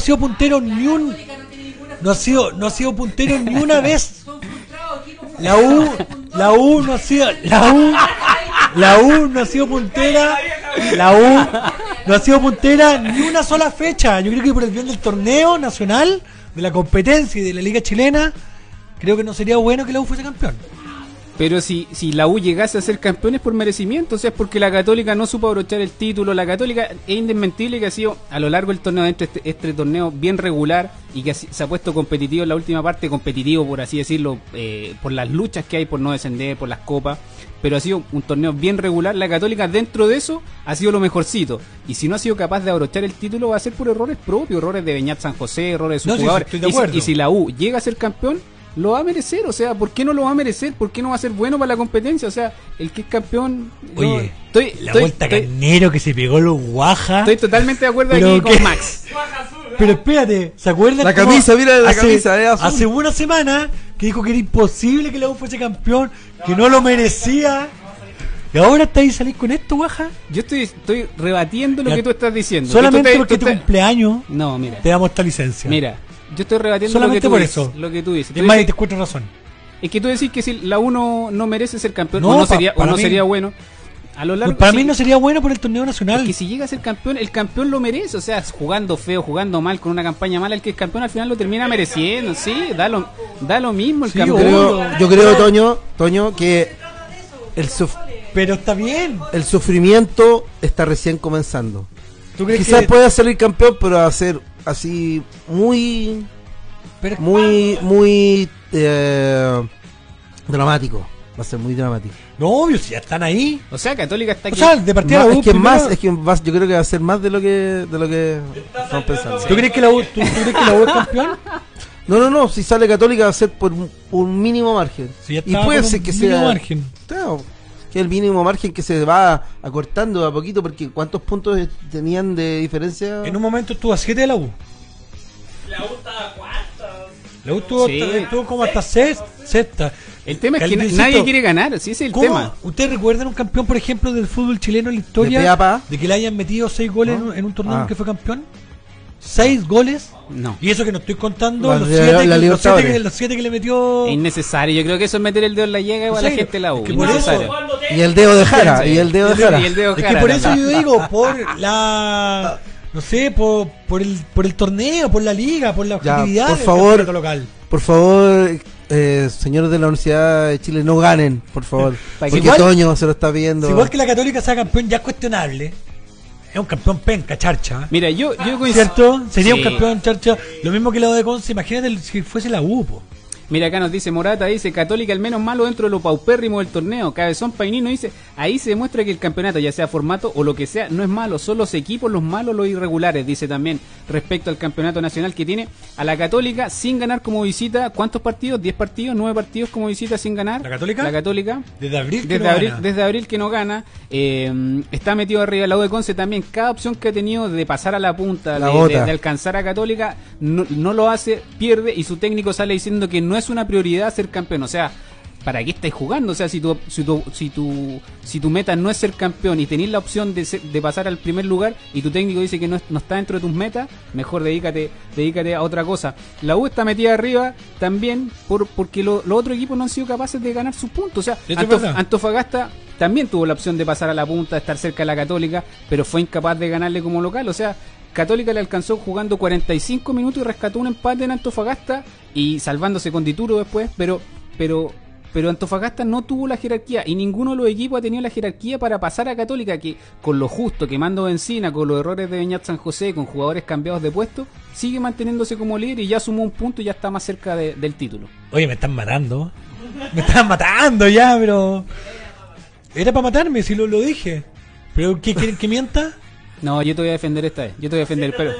sido puntero ni un... No ha sido puntero ni una vez. La U no ha sido puntera ni una sola fecha. Yo creo que por el bien del torneo nacional, de la competencia y de la liga chilena, creo que no sería bueno que la U fuese campeón. Pero si la U llegase a ser campeón es por merecimiento, o sea, es porque la Católica no supo abrochar el título. La Católica es indesmentible que ha sido a lo largo del torneo, este torneo bien regular, y que se ha puesto competitivo en la última parte, competitivo por así decirlo, por las luchas que hay por no descender, por las copas, pero ha sido un torneo bien regular. La Católica dentro de eso ha sido lo mejorcito, y si no ha sido capaz de abrochar el título va a ser por errores propios, errores de Beñat San José, errores de sus jugadores. Sí, y si la U llega a ser campeón, lo va a merecer. O sea, ¿por qué no lo va a merecer? ¿Por qué no va a ser bueno para la competencia? O sea, el que es campeón... Oye, la vuelta carnero que se pegó los Guaja. Estoy totalmente de acuerdo aquí con Max. Pero espérate, ¿se acuerdan? La camisa, mira la camisa. Hace una semana que dijo que era imposible que la U fuese campeón, que no lo merecía. Y ahora está ahí, salís con esto, Guaja. Yo estoy rebatiendo lo que tú estás diciendo. Solamente porque tu cumpleaños, no, mira, te damos esta licencia. Mira, yo estoy rebatiendo solamente lo que tú dices. Solamente por eso. Lo que tú dices. Es más, te encuentro razón. Es que tú decís que si la U no merece ser campeón, no, sería bueno. A lo largo, para mí no sería bueno por el torneo nacional. Es que si llega a ser campeón, el campeón lo merece. O sea, jugando feo, jugando mal, con una campaña mala, el que es campeón al final lo termina mereciendo. Sí, da lo mismo el campeón. Yo creo, Toño, que pero está bien. El sufrimiento está recién comenzando. ¿Tú crees quizás que pueda salir campeón, pero va a ser así muy dramático? Va a ser muy dramático. No, obvio, si ya están ahí. O sea, Católica está aquí. O sea, de partida la U es que yo creo que va a ser más de lo que estamos pensando. ¿Tú crees que la U es campeón? No, si sale Católica va a ser por un mínimo margen. Si ya, y puede ser que sea margen. Claro, que es el mínimo margen que se va acortando a poquito, porque ¿cuántos puntos tenían de diferencia? En un momento estuvo a 7 de la U. La U estaba a 4. La U estuvo como hasta sexta. El tema es que nadie quiere ganar, sí, ese es el tema. ¿Ustedes recuerdan un campeón, por ejemplo, del fútbol chileno en la historia, de que le hayan metido 6 goles en un torneo en que fue campeón? 6 goles, no. Y eso que no estoy contando, los 7 que le metió. Es innecesario, yo creo que eso es meter el dedo en la llaga a la gente de la U. Y el dedo de Jara, Es que por eso yo digo, por la, no sé, por el torneo, por la liga, por la objetividad. Por favor, local. Por favor, señores de la Universidad de Chile, no ganen, por favor. Porque igual, Toño se lo está viendo. Si igual que la Católica sea campeón, ya es cuestionable. Es un campeón penca, charcha. Mira, yo coincido. ¿Cierto? Sería un campeón charcha. Lo mismo que la de Conce, imagínate si fuese la U, po. Mira, acá nos dice Morata, dice Católica el menos malo dentro de lo paupérrimo del torneo. Cabezón Painino dice, ahí se demuestra que el campeonato, ya sea formato o lo que sea, no es malo, son los equipos los malos, los irregulares. Dice también respecto al campeonato nacional que tiene a la Católica sin ganar como visita. ¿Cuántos partidos? 10 partidos, 9 partidos como visita sin ganar. ¿La Católica? La Católica. Desde abril que no gana. Está metido arriba el lado de Conce también. Cada opción que ha tenido de pasar a la punta, de alcanzar a Católica, no lo hace, pierde, y su técnico sale diciendo que no es una prioridad ser campeón. O sea, ¿para qué estáis jugando? O sea, si tu meta no es ser campeón y tenés la opción de pasar al primer lugar y tu técnico dice que no está dentro de tus metas, mejor dedícate a otra cosa. La U está metida arriba también porque los otros equipos no han sido capaces de ganar sus puntos. O sea, Antofagasta también tuvo la opción de pasar a la punta, de estar cerca de la Católica, pero fue incapaz de ganarle como local. O sea, Católica le alcanzó jugando 45 minutos y rescató un empate en Antofagasta y salvándose con Dituro después, pero Antofagasta no tuvo la jerarquía y ninguno de los equipos ha tenido la jerarquía para pasar a Católica, que con lo justo, quemando benzina, con los errores de Beñat San José, con jugadores cambiados de puesto, sigue manteniéndose como líder y ya sumó un punto y ya está más cerca del título. Oye, me están matando ya, pero era para matarme, si lo dije. ¿Pero qué quieren que mienta? No, yo te voy a defender esta vez. Yo te voy a defender, pero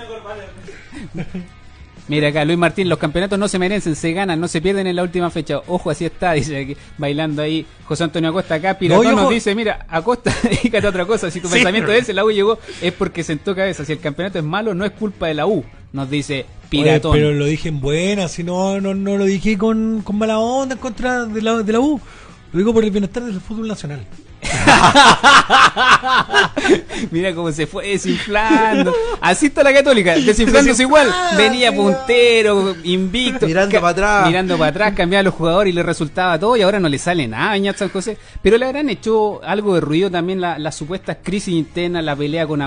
mira acá, Luis Martín, los campeonatos no se merecen, se ganan, no se pierden en la última fecha. Ojo, así está, dice que, bailando ahí José Antonio Acosta. Acá Piratón nos dice, mira, Acosta, dedícate a otra cosa. Si tu pensamiento es, la U llegó, es porque sentó cabeza. Si el campeonato es malo, no es culpa de la U, nos dice Piratón. Oye, pero lo dije en buena, si no lo dije con mala onda en contra de la U. Lo digo por el bienestar del fútbol nacional. Mira cómo se fue desinflando. Así está la Católica, desinflándose igual. Venía puntero, invicto, mirando para atrás, cambiaba a los jugadores y le resultaba todo, y ahora no le sale nada a Beñat San José. Pero le habrán hecho algo de ruido también las supuestas crisis internas, la pelea con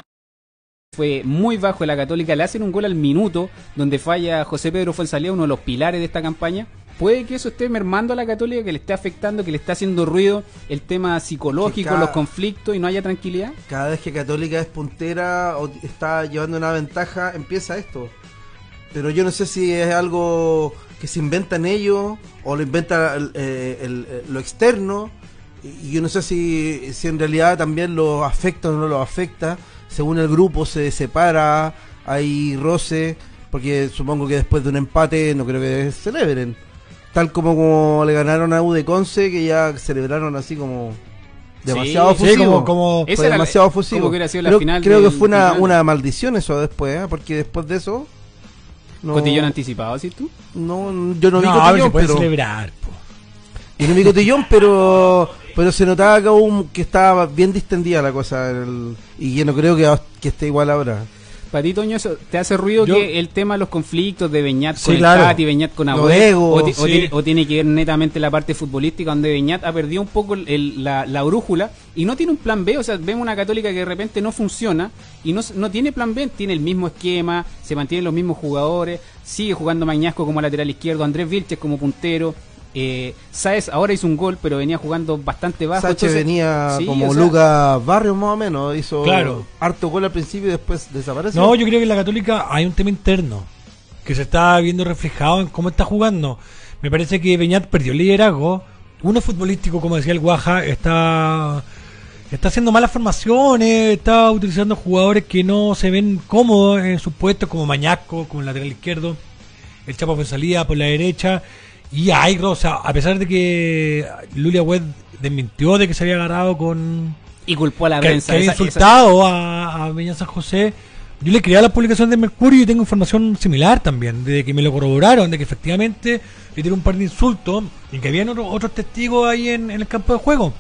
fue muy bajo de la Católica. Le hacen un gol al minuto donde falla José Pedro Fuenzalía, uno de los pilares de esta campaña. Puede que eso esté mermando a la Católica, que le esté afectando, que le está haciendo ruido el tema psicológico, los conflictos, y no haya tranquilidad. Cada vez que Católica es puntera o está llevando una ventaja, empieza esto. Pero yo no sé si es algo que se inventan ellos o lo inventa lo externo. Y yo no sé si en realidad también los afecta o no los afecta. Según el grupo se separa, hay roce, porque supongo que después de un empate no creo que celebren. Tal como le ganaron a U de Conce, que ya celebraron así como demasiado ofusivo. Sí, fue demasiado ofusivo. Creo que fue una maldición eso después, porque después de eso No. ¿Cotillón anticipado, decís tú? No, yo no vi cotillón, pero... celebrar, yo no vi cotillón, pero se notaba que, que estaba bien distendida la cosa. Y yo no creo que esté igual ahora. Para ti, Toño, eso, ¿te hace ruido que el tema de los conflictos de Beñat con el Tati, Beñat con Abue, o tiene que ver netamente la parte futbolística, donde Beñat ha perdido un poco la brújula y no tiene un plan B? O sea, vemos una Católica que de repente no funciona y no tiene plan B, tiene el mismo esquema, se mantienen los mismos jugadores, sigue jugando Mañasco como lateral izquierdo, Andrés Vilches como puntero. Sáez ahora hizo un gol, pero venía jugando bastante bajo. Sánchez venía como Lucas Barrios más o menos, hizo harto gol al principio y después desapareció. No, yo creo que en la Católica hay un tema interno que se está viendo reflejado en cómo está jugando. Me parece que Beñat perdió el liderazgo. Uno futbolístico, como decía el Guaja, está haciendo malas formaciones, está utilizando jugadores que no se ven cómodos en sus puestos, como Mañasco, como el lateral izquierdo, el Chapo fue en salida por la derecha. Y hay, o sea, a pesar de que Lulia Webb desmintió de que se había agarrado con... y culpó a la prensa. Que había insultado a Beñat San José. Yo le creía la publicación de Mercurio y tengo información similar también, de que me lo corroboraron, de que efectivamente le tiró un par de insultos y que habían otros testigos ahí en el campo de juego.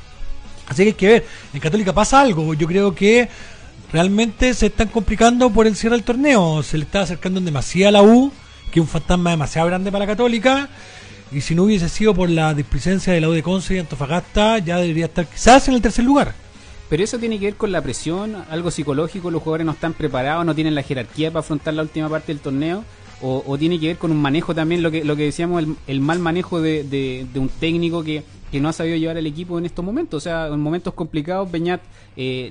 Así que hay que ver, en Católica pasa algo. Yo creo que realmente se están complicando por el cierre del torneo. Se le está acercando demasiado a la U, que es un fantasma demasiado grande para la Católica. Y si no hubiese sido por la displicencia de la U de Conce y Antofagasta, ya debería estar quizás en el tercer lugar. Pero eso tiene que ver con la presión, algo psicológico, los jugadores no están preparados, no tienen la jerarquía para afrontar la última parte del torneo, o tiene que ver con un manejo también, lo que decíamos, el mal manejo de un técnico que no ha sabido llevar al equipo en estos momentos. O sea, en momentos complicados, Beñat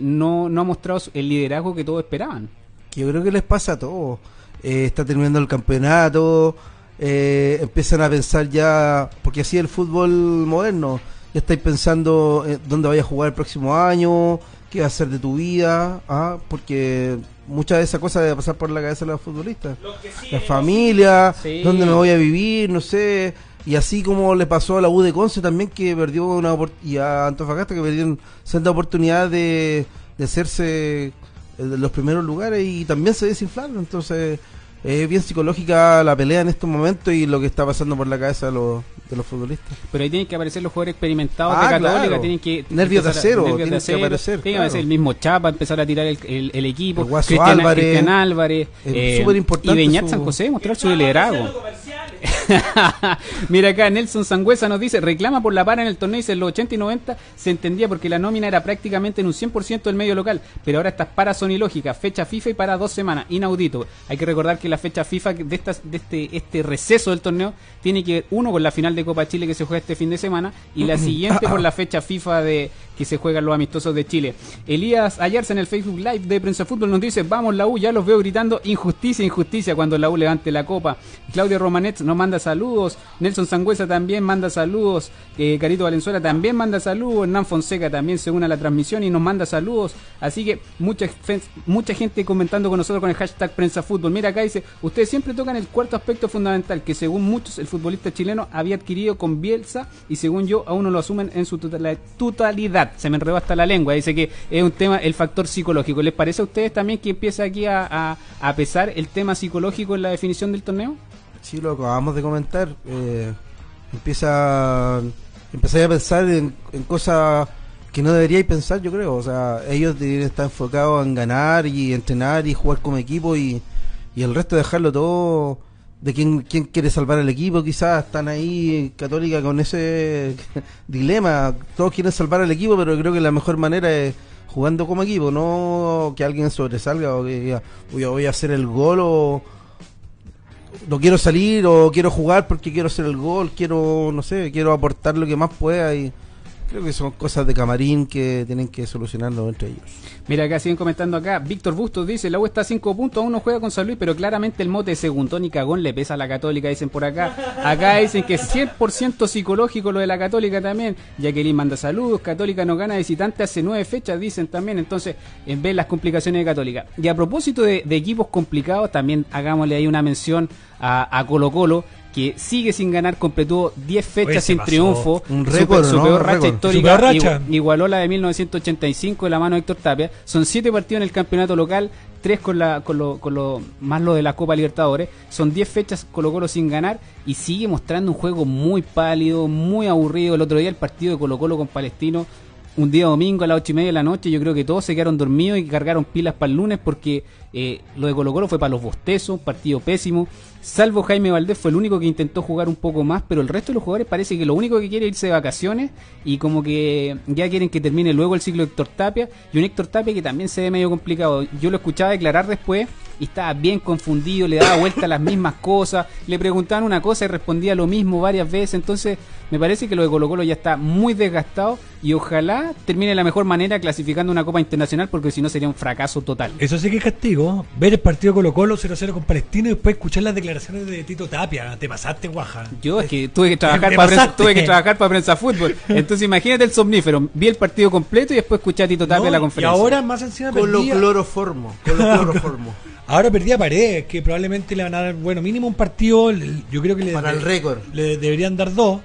no ha mostrado el liderazgo que todos esperaban. Yo creo que les pasa a todos. Está terminando el campeonato... empiezan a pensar ya, porque así es el fútbol moderno, ya estáis pensando dónde vayas a jugar el próximo año, qué vas a hacer de tu vida, porque muchas de esas cosas debe pasar por la cabeza de los futbolistas, la familia, dónde me voy a vivir, no sé, y así como le pasó a la U de Conce también, que perdió una y a Antofagasta, que perdieron senda oportunidad de hacerse de los primeros lugares y también se desinflaron. Entonces es bien psicológica la pelea en estos momentos y lo que está pasando por la cabeza de los futbolistas. Pero ahí tienen que aparecer los jugadores experimentados de Católica, tienen que... nervios de acero, tienen que aparecer. Tienen que aparecer el mismo Chapa, empezar a tirar el equipo, Cristian Álvarez, súper importante, y Beñat San José mostrar su liderazgo. Mira acá, Nelson Sangüesa nos dice, reclama por la para en el torneo, dice, en los 80 y 90 se entendía porque la nómina era prácticamente en un 100% del medio local, pero ahora estas paras son ilógicas, fecha FIFA y para 2 semanas, inaudito. Hay que recordar que la fecha FIFA de este receso del torneo tiene que ver, uno, con la final de Copa Chile que se juega este fin de semana, y la siguiente por la fecha FIFA que se juegan los amistosos de Chile. Elías Ayarza en el Facebook Live de Prensa Fútbol nos dice, vamos la U, ya los veo gritando injusticia, injusticia cuando la U levante la copa. Claudio Romanet nos manda saludos, Nelson Sangüesa también manda saludos, Carito Valenzuela también manda saludos, Hernán Fonseca también se une a la transmisión y nos manda saludos, así que mucha gente comentando con nosotros con el hashtag Prensa Fútbol. Mira acá dice, ustedes siempre tocan el cuarto aspecto fundamental que según muchos el futbolista chileno había adquirido con Bielsa y según yo aún no lo asumen en su totalidad, se me enredó hasta la lengua, dice que es un tema, el factor psicológico. ¿Les parece a ustedes también que empieza aquí a pesar el tema psicológico en la definición del torneo? Sí, lo acabamos de comentar. Empezáis a pensar en cosas que no deberíais pensar, yo creo. O sea, ellos deberían estar enfocados en ganar y entrenar y jugar como equipo y el resto dejarlo todo de quién quiere salvar al equipo. Quizás están ahí Católica con ese dilema. Todos quieren salvar al equipo, pero creo que la mejor manera es jugando como equipo, no que alguien sobresalga o que diga, voy a hacer el gol o... no quiero salir o quiero jugar porque quiero hacer el gol, quiero aportar lo que más pueda, y creo que son cosas de camarín que tienen que solucionarlo entre ellos. Mira acá, siguen comentando acá, Víctor Bustos dice, la U está a 5 puntos, aún no juega con San Luis, pero claramente el mote de segundón y cagón le pesa a la Católica, dicen por acá. Acá dicen que es 100% psicológico lo de la Católica también. Jacqueline manda saludos, Católica no gana visitante hace 9 fechas, dicen también. Entonces, en vez de las complicaciones de Católica. Y a propósito de equipos complicados, también hagámosle ahí una mención a Colo Colo, que sigue sin ganar, completó 10 fechas sin triunfo, un récord, su peor racha histórica, igualó la de 1985 de la mano de Héctor Tapia. Son 7 partidos en el campeonato local, 3 más lo de la Copa Libertadores. Son 10 fechas Colo Colo sin ganar y sigue mostrando un juego muy pálido, muy aburrido. El otro día el partido de Colo Colo con Palestino, un día domingo a las 8:30 de la noche, yo creo que todos se quedaron dormidos y cargaron pilas para el lunes, porque lo de Colo Colo fue para los bostezos, partido pésimo. Salvo Jaime Valdés, fue el único que intentó jugar un poco más, pero el resto de los jugadores parece que lo único que quiere es irse de vacaciones y como que ya quieren que termine luego el ciclo de Héctor Tapia, y un Héctor Tapia que también se ve medio complicado. Yo lo escuchaba declarar después y estaba bien confundido, le daba vuelta a las mismas cosas, le preguntaban una cosa y respondía lo mismo varias veces. Entonces me parece que lo de Colo Colo ya está muy desgastado y ojalá termine de la mejor manera, clasificando una Copa Internacional, porque si no sería un fracaso total. Eso sí que es castigo, ver el partido Colo Colo 0-0 con Palestina y después escuchar las declaraciones de Tito Tapia. Te pasaste, Guaja. Yo es que tuve que trabajar para Prensa Fútbol, entonces imagínate el somnífero. Vi el partido completo y después escuché a Tito Tapia en la conferencia. Y ahora más encima Colo cloroformo. Ahora perdía Paredes, que probablemente le van a dar, bueno, mínimo un partido, yo creo que para el récord le deberían dar 2.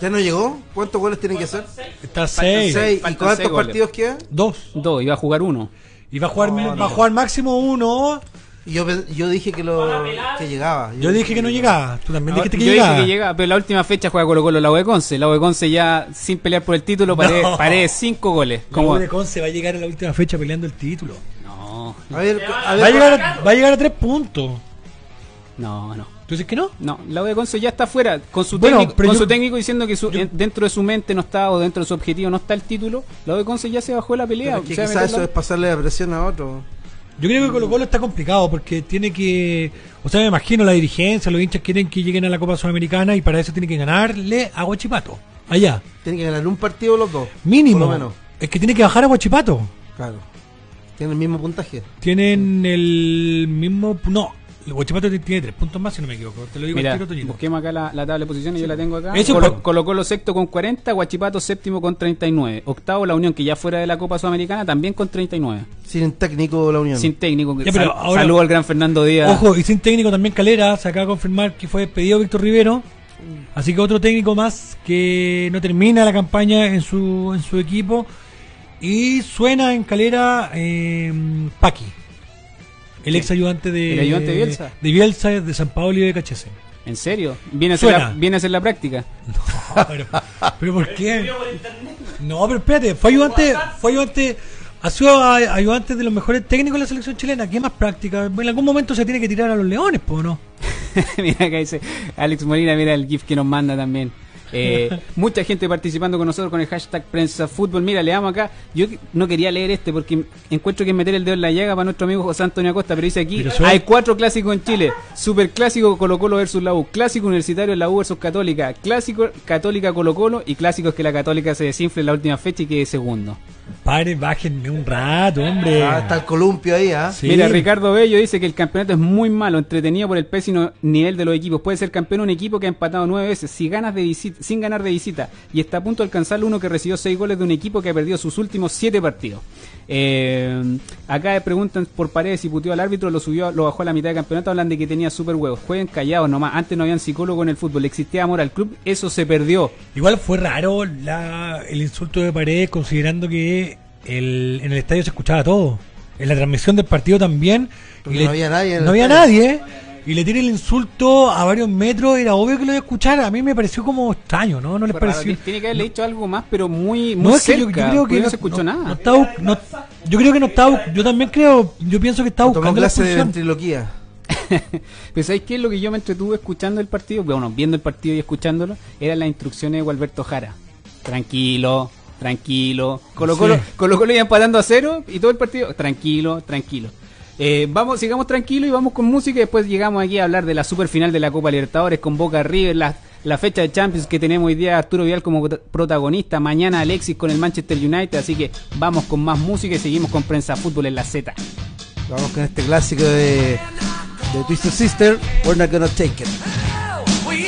¿Ya no llegó? ¿Cuántos goles tienen que hacer? Está 6. ¿Y cuántos partidos quedan? 2. Iba a jugar 1. Iba a jugar, va a jugar máximo 1. Yo dije que llegaba. Yo dije que no llegaba. Tú también dijiste que llegaba. Yo dije que llegaba, pero la última fecha juega Colo Colo la U de Conce. La U de Conce ya sin pelear por el título, Paredes 5 goles. La U de Conce va a llegar a la última fecha peleando el título. Va a llegar a 3 puntos. No. ¿Tú dices que no? No, la U de Conce ya está fuera. Con su técnico diciendo que dentro de su mente no está, o dentro de su objetivo no está el título, la U de Conce ya se bajó de la pelea. Es que quizás eso es pasarle la presión a otro. Yo creo que Colo Colo está complicado porque tiene que... O sea, me imagino la dirigencia, los hinchas quieren que lleguen a la Copa Sudamericana y para eso tienen que ganarle a Huachipato. Allá. Tienen que ganar un partido los dos. Mínimo. Por lo menos. Es que tiene que bajar a Huachipato. Claro. ¿Tienen el mismo puntaje? Tienen el mismo... No, Huachipato tiene 3 puntos más, si no me equivoco. Te lo digo. Mira, busquemos acá la tabla de posiciones, sí. Yo la tengo acá. Colocó lo sexto con 40, Huachipato séptimo con 39. Octavo La Unión, que ya fuera de la Copa Sudamericana, también con 39. Sin técnico La Unión. Sin técnico. Ya, saludo al gran Fernando Díaz. Ojo, y sin técnico también Calera. Se acaba de confirmar que fue despedido Víctor Rivero. Así que otro técnico más que no termina la campaña en su equipo. Y suena en Calera Paqui, el ex ayudante de Bielsa, de San Paolo y de Cachese. ¿En serio? ¿Viene a hacer la práctica? No, pero ¿por qué? No, pero espérate, fue ayudante, ha sido ayudante de los mejores técnicos de la selección chilena. ¿Qué más práctica? En algún momento se tiene que tirar a los leones, ¿po no? Mira acá dice Alex Molina, mira el GIF que nos manda también. Mucha gente participando con nosotros con el hashtag PrensaFútbol. Mira, le damos acá. Yo no quería leer porque encuentro que es meter el dedo en la llaga para nuestro amigo José Antonio Acosta, pero dice aquí, hay 4 clásicos en Chile: Superclásico Colo Colo versus la U, Clásico Universitario la U versus Católica, Clásico Católica Colo Colo, y clásicos que la Católica se desinfle en la última fecha y quede segundo. Padre, bájenme un rato, hombre. Hasta el columpio ahí, ¿ah? ¿Eh? Sí. Mira, Ricardo Bello dice que el campeonato es muy malo, entretenido por el pésimo nivel de los equipos. Puede ser campeón un equipo que ha empatado 9 veces sin ganar de visita, y está a punto de alcanzar uno que recibió 6 goles de un equipo que ha perdido sus últimos 7 partidos. Acá preguntan por Paredes y puteó al árbitro, lo bajó a la mitad del campeonato, hablan de que tenía super huevos. Jueguen callados nomás, antes no habían psicólogo en el fútbol, existía amor al club, eso se perdió. Igual fue raro el insulto de Paredes, considerando que en el estadio se escuchaba todo, en la transmisión del partido también, no había nadie, y le tiene el insulto a varios metros, era obvio que lo iba a escuchar. A mí me pareció como extraño, ¿no? No les pareció. Tiene que haberle dicho algo más, pero muy, muy cerca. Yo creo que no se escuchó nada. Yo creo que no estaba. Yo también creo. Yo pienso que estaba buscando la expulsión. Pues ¿sabes qué es lo que yo me entretuve escuchando el partido? Bueno, viendo el partido y escuchándolo, eran las instrucciones de Gualberto Jara. Tranquilo. Colo Colo iba empatando a 0 y todo el partido. Tranquilo. Sigamos tranquilos y vamos con música, y después llegamos aquí a hablar de la superfinal de la Copa Libertadores con Boca River, la fecha de Champions que tenemos hoy día, Arturo Vidal como protagonista, mañana Alexis con el Manchester United, así que vamos con más música y seguimos con Prensa Fútbol en la Z. Vamos con este clásico de Twisted Sister, We're Not Gonna Take It. All right.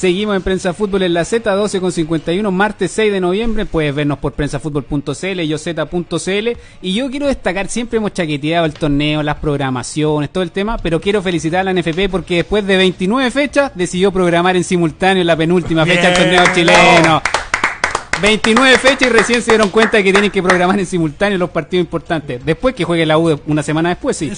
Seguimos en Prensa Fútbol en la Z, 12:51, martes 6 de noviembre. Puedes vernos por prensafutbol.cl, yozeta.cl. Y yo quiero destacar, siempre hemos chaqueteado el torneo, las programaciones, todo el tema, pero quiero felicitar a la NFP porque después de 29 fechas decidió programar en simultáneo la penúltima fecha del torneo chileno. 29 fechas y recién se dieron cuenta de que tienen que programar en simultáneo los partidos importantes. Después que juegue la U una semana después, sí.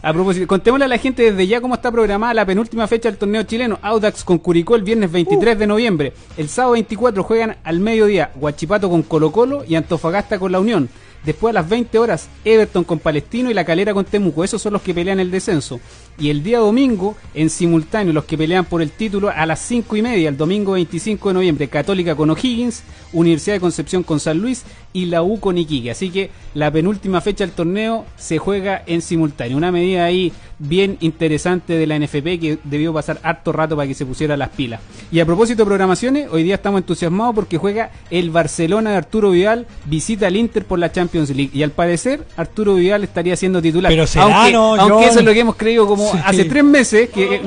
A propósito, contémosle a la gente desde ya cómo está programada la penúltima fecha del torneo chileno. Audax con Curicó el viernes 23 de noviembre. El sábado 24 juegan al mediodía Huachipato con Colo Colo y Antofagasta con La Unión. Después a las 20 horas Everton con Palestino y la Calera con Temuco. Esos son los que pelean el descenso. Y el día domingo, en simultáneo, los que pelean por el título, a las 5:30, el domingo 25 de noviembre, Católica con O'Higgins, Universidad de Concepción con San Luis y la U con Iquique. Así que la penúltima fecha del torneo se juega en simultáneo. Una medida ahí bien interesante de la NFP que debió pasar harto rato para que se pusiera las pilas. Y a propósito de programaciones, hoy día estamos entusiasmados porque juega el Barcelona de Arturo Vidal, visita al Inter por la Champions League. Y al parecer, Arturo Vidal estaría siendo titular. Pero será, aunque eso es lo que hemos creído como hace 3 meses, que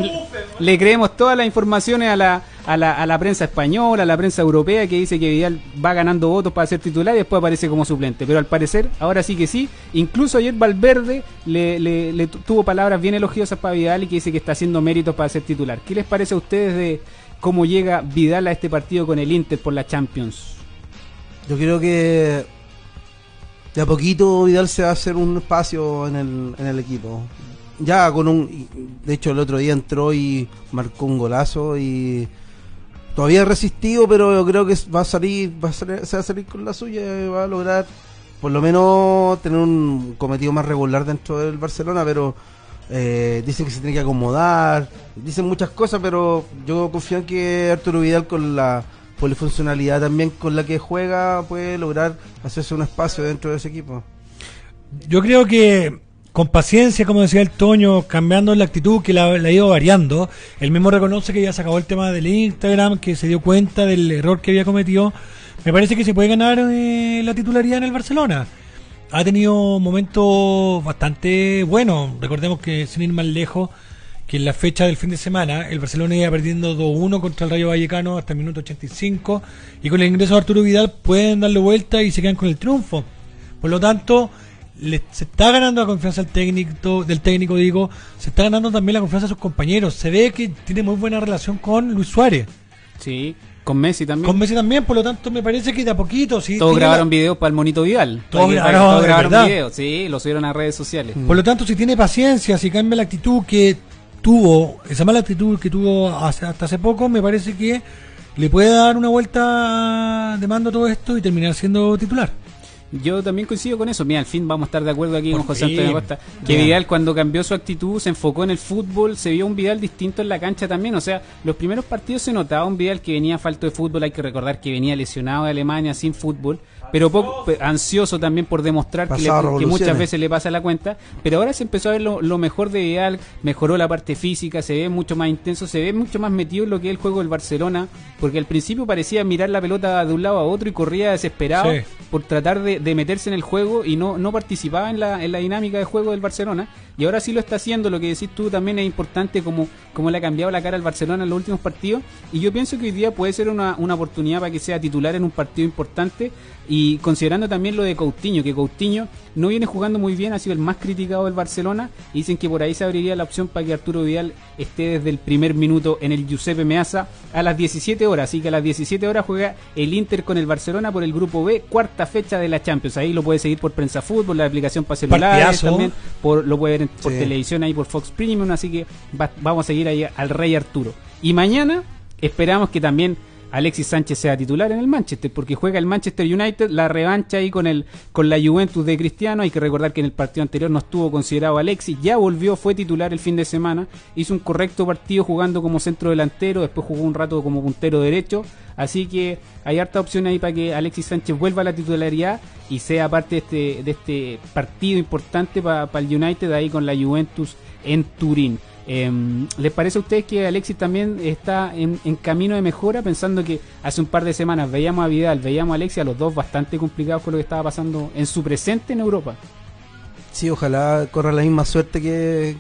le creemos todas las informaciones a la prensa española, a la prensa europea, que dice que Vidal va ganando votos para ser titular y después aparece como suplente. Pero al parecer, ahora sí que sí. Incluso ayer Valverde le tuvo palabras bien elogiosas para Vidal y que dice que está haciendo méritos para ser titular. ¿Qué les parece a ustedes de cómo llega Vidal a este partido con el Inter por la Champions? Yo creo que de a poquito Vidal se va a hacer un espacio en el equipo. Ya de hecho el otro día entró y marcó un golazo y todavía resistido, pero yo creo que se va a salir con la suya y va a lograr por lo menos tener un cometido más regular dentro del Barcelona, pero dicen que se tiene que acomodar, dicen muchas cosas, pero yo confío en que Arturo Vidal con la polifuncionalidad también con la que juega puede lograr hacerse un espacio dentro de ese equipo. Yo creo que con paciencia, como decía el Toño, cambiando la actitud que la ha ido variando. Él mismo reconoce que ya se acabó el tema del Instagram, que se dio cuenta del error que había cometido. Me parece que se puede ganar la titularidad en el Barcelona. Ha tenido momentos bastante buenos. Recordemos que, sin ir más lejos, que en la fecha del fin de semana el Barcelona iba perdiendo 2-1 contra el Rayo Vallecano hasta el minuto 85, y con el ingreso de Arturo Vidal pueden darle vuelta y se quedan con el triunfo. Por lo tanto, se está ganando la confianza del técnico, se está ganando también la confianza de sus compañeros. Se ve que tiene muy buena relación con Luis Suárez. Sí, con Messi también. Por lo tanto me parece que de a poquito. Sí, todos grabaron videos para el Monito Vidal. Todos grabaron videos, sí, lo subieron a redes sociales. Por lo tanto, si tiene paciencia, si cambia la actitud que tuvo, esa mala actitud que tuvo hasta hace poco, me parece que le puede dar una vuelta de mando a todo esto y terminar siendo titular. Yo también coincido con eso. Mira, al fin vamos a estar de acuerdo aquí con José Antonio Acosta. Que Vidal, cuando cambió su actitud, se enfocó en el fútbol, se vio un Vidal distinto en la cancha también. O sea, los primeros partidos se notaba un Vidal que venía falto de fútbol. Hay que recordar que venía lesionado de Alemania, sin fútbol, pero poco ansioso también por demostrar que muchas veces le pasa la cuenta. Pero ahora se empezó a ver lo mejor de Vidal, mejoró la parte física, se ve mucho más intenso, se ve mucho más metido en lo que es el juego del Barcelona, porque al principio parecía mirar la pelota de un lado a otro y corría desesperado por tratar de meterse en el juego y no participaba en la dinámica de juego del Barcelona, y ahora sí lo está haciendo. Lo que decís tú también es importante, como le ha cambiado la cara al Barcelona en los últimos partidos, y yo pienso que hoy día puede ser una oportunidad para que sea titular en un partido importante. Y considerando también lo de Coutinho, que Coutinho no viene jugando muy bien, ha sido el más criticado del Barcelona, y dicen que por ahí se abriría la opción para que Arturo Vidal esté desde el primer minuto en el Giuseppe Meazza a las 17 horas, así que a las 17 horas juega el Inter con el Barcelona por el grupo B, cuarta fecha de la Champions. Ahí lo puede seguir por Prensa Fútbol, la aplicación para celulares, también lo puede ver por televisión ahí por Fox Premium, así que vamos a seguir ahí al Rey Arturo. Y mañana esperamos que también Alexis Sánchez sea titular en el Manchester, porque juega el Manchester United, la revancha ahí con la Juventus de Cristiano. Hay que recordar que en el partido anterior no estuvo considerado Alexis, ya volvió, fue titular el fin de semana, hizo un correcto partido jugando como centro delantero, después jugó un rato como puntero derecho, así que hay harta opción ahí para que Alexis Sánchez vuelva a la titularidad y sea parte de este partido importante para el United ahí con la Juventus en Turín. ¿Les parece a ustedes que Alexis también está en camino de mejora? Pensando que hace un par de semanas veíamos a Vidal, veíamos a Alexis, a los dos bastante complicados con lo que estaba pasando en su presente en Europa. Sí, ojalá corra la misma suerte que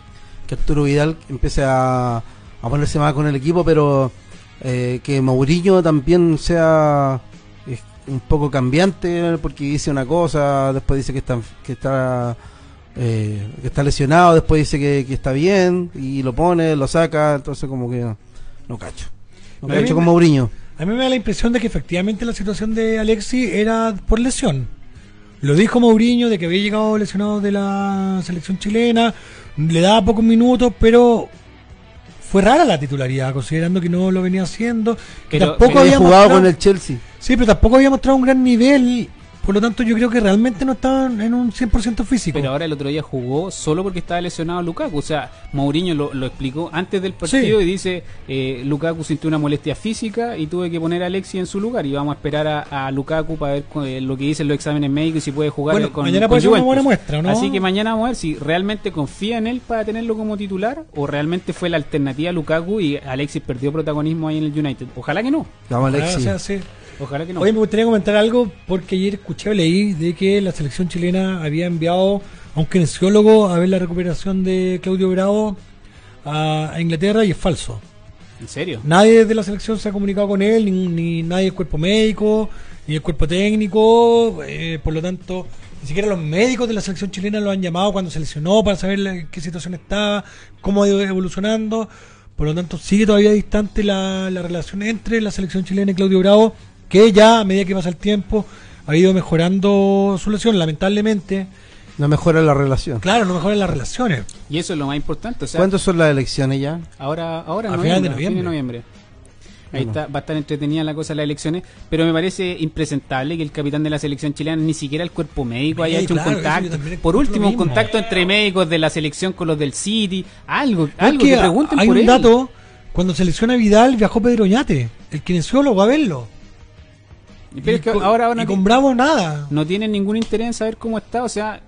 Arturo Vidal, que empiece a ponerse más con el equipo, pero que Mourinho también sea un poco cambiante, porque dice una cosa, después dice que está lesionado, después dice que está bien y lo pone, lo saca, entonces como que no cacho. No cacho con Mourinho. A mí me da la impresión de que efectivamente la situación de Alexis era por lesión. Lo dijo Mourinho, de que había llegado lesionado de la selección chilena, le daba pocos minutos, pero fue rara la titularidad, considerando que no lo venía haciendo, que tampoco había jugado mostrado, con el Chelsea. Sí, pero tampoco había mostrado un gran nivel, por lo tanto yo creo que realmente no estaba en un 100% físico. Pero ahora el otro día jugó solo porque estaba lesionado Lukaku, o sea, Mourinho lo explicó antes del partido, sí. Y dice, Lukaku sintió una molestia física y tuve que poner a Alexis en su lugar, y vamos a esperar a Lukaku para ver lo que dicen los exámenes médicos y si puede jugar, bueno, con mañana puede ser una buena muestra, ¿no? Así que mañana vamos a ver si realmente confía en él para tenerlo como titular, o realmente fue la alternativa a Lukaku y Alexis perdió protagonismo ahí en el United. Ojalá que no. Vamos, Alexis. O sea, sí. Ojalá que no. Hoy me gustaría comentar algo, porque ayer escuché o leí de que la selección chilena había enviado a un kinesiólogo a ver la recuperación de Claudio Bravo a Inglaterra, y es falso. ¿En serio? Nadie de la selección se ha comunicado con él, ni nadie del cuerpo médico, ni el cuerpo técnico, por lo tanto, ni siquiera los médicos de la selección chilena lo han llamado cuando se lesionó para saber en qué situación estaba, cómo ha ido evolucionando, por lo tanto sigue todavía distante la relación entre la selección chilena y Claudio Bravo, que ya a medida que pasa el tiempo ha ido mejorando su lesión, lamentablemente. No mejora la relación. Claro, no mejoran las relaciones. Y eso es lo más importante. O sea, ¿cuántos son las elecciones ya? Ahora a finales de noviembre. Ahí está, va a estar entretenida la cosa de las elecciones, pero me parece impresentable que el capitán de la selección chilena, ni siquiera el cuerpo médico, haya hecho un contacto. Por último, un contacto entre médicos de la selección con los del City, algo que pregunten por él. Hay un dato, cuando se lesiona Vidal, viajó Pedro Oñate, el kinesiólogo, a verlo. Pero es que ahora con Bravo nada. No tienen ningún interés en saber cómo está, o sea,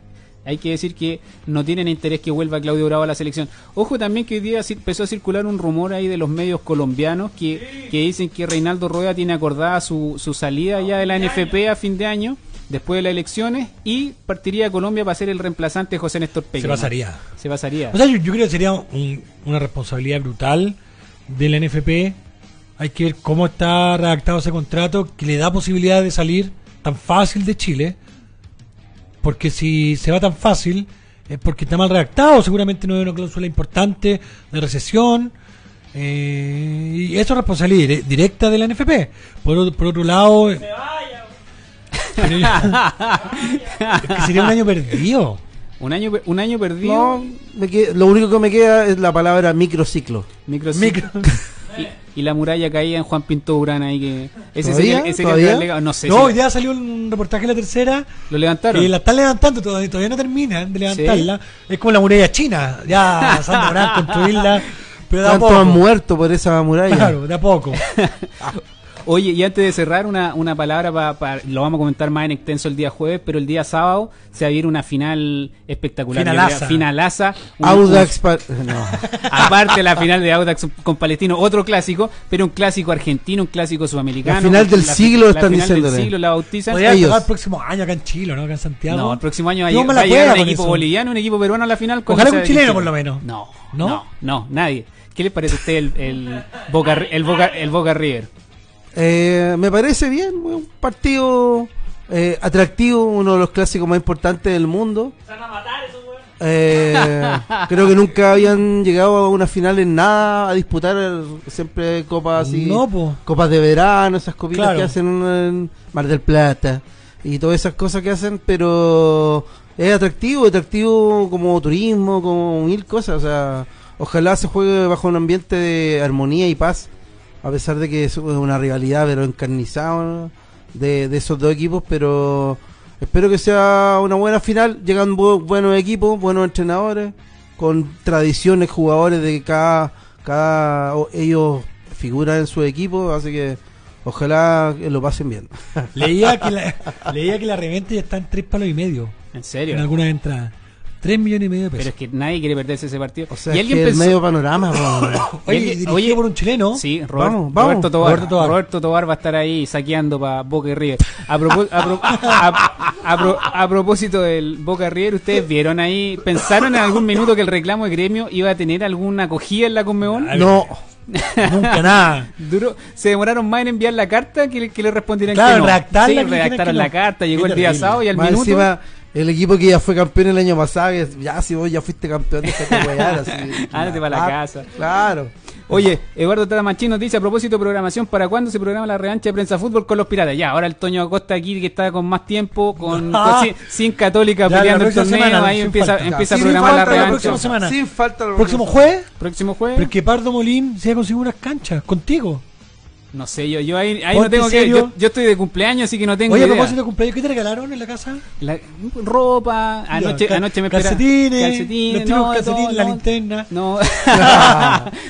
hay que decir que no tienen interés que vuelva Claudio Bravo a la selección. Ojo también que hoy día empezó a circular un rumor ahí de los medios colombianos que dicen que Reinaldo Rueda tiene acordada su salida ya de la NFP a fin de año, después de las elecciones, y partiría a Colombia para ser el reemplazante de José Néstor Peque. Se pasaría. O sea, yo creo que sería una responsabilidad brutal de la NFP. Hay que ver cómo está redactado ese contrato, que le da posibilidad de salir tan fácil de Chile, porque si se va tan fácil es porque está mal redactado, seguramente no hay una cláusula importante de recesión, y eso es responsabilidad directa de la NFP. Por otro lado, ¡que se vaya! Es que sería un año perdido. Un año perdido. No, lo único que me queda es la palabra microciclo. Y la muralla caía en Juan Pinto Urán ahí, que ese sería el legado. No sé. No, ya salió un reportaje de La Tercera. Lo levantaron. Y la están levantando, todavía no terminan de levantarla. Sí. Es como la muralla china, ya Sandra Urán construirla. Pero ¿cuántos han muerto por esa muralla? Claro, de a poco. Oye, y antes de cerrar, una palabra lo vamos a comentar más en extenso el día jueves, pero el día sábado se va a ir una final espectacular. Finalaza. Aparte la final de Audax con Palestino, otro clásico, pero un clásico argentino, un clásico sudamericano. La final del siglo, están diciendo. La final del siglo la bautizan. Podría llegar el próximo año acá en Chile, ¿no? Acá en Santiago. No, el próximo año va a llegar un equipo boliviano, un equipo peruano a la final. Ojalá con un chileno por lo menos. No, nadie. ¿Qué les parece a usted el Boca River? Me parece bien, un partido atractivo, uno de los clásicos más importantes del mundo. Se van a matar esos güeyes. Creo que nunca habían llegado a una final en nada, a disputar siempre copas así, copas de verano, esas copitas que hacen en Mar del Plata y todas esas cosas que hacen, pero es atractivo como turismo, como mil cosas, o sea, ojalá se juegue bajo un ambiente de armonía y paz. A pesar de que es una rivalidad, pero encarnizada de esos dos equipos, pero espero que sea una buena final. Llegan buenos equipos, buenos entrenadores, con tradiciones, jugadores de que cada ellos figuran en su equipo, así que ojalá que lo pasen bien. Leía que la reventa ya está en 3,5 palos. ¿En serio? En algunas entradas. 3,5 millones de pesos. Pero es que nadie quiere perderse ese partido. O sea, y alguien pensó... el medio panorama. Oye, por un chileno. Sí, Roberto Tobar va a estar ahí saqueando para Boca y River. A propósito del Boca y River, ¿ustedes vieron ahí? ¿Pensaron en algún minuto que el reclamo de Gremio iba a tener alguna acogida en la Conmebol? No. Nunca nada. Duró, se demoraron más en enviar la carta que le respondieran, claro, que no. Redactarla, sí, redactaron que la no. Carta, llegó el día sábado y al minuto. Encima, el equipo que ya fue campeón el año pasado, ya si vos ya fuiste campeón, déjate huear, así. Ándate para la casa. Claro. Oye, Eduardo Tatamachín nos dice, a propósito de programación, ¿para cuándo se programa la revancha de Prensa Fútbol con los Piratas? Ya, ahora el Toño Acosta aquí, que está con más tiempo, sin Católica ya, peleando el torneo, semana, ahí empieza a programar la revancha. La próxima semana. Sin falta. ¿Próximo jueves? Porque Pardo Molín se ha conseguido unas canchas contigo. No sé, yo ahí no tengo que... Yo estoy de cumpleaños, así que no tengo idea. Oye, a propósito de cumpleaños, ¿qué te regalaron en la casa? Ropa, anoche me esperaron. Calcetines, la linterna. No,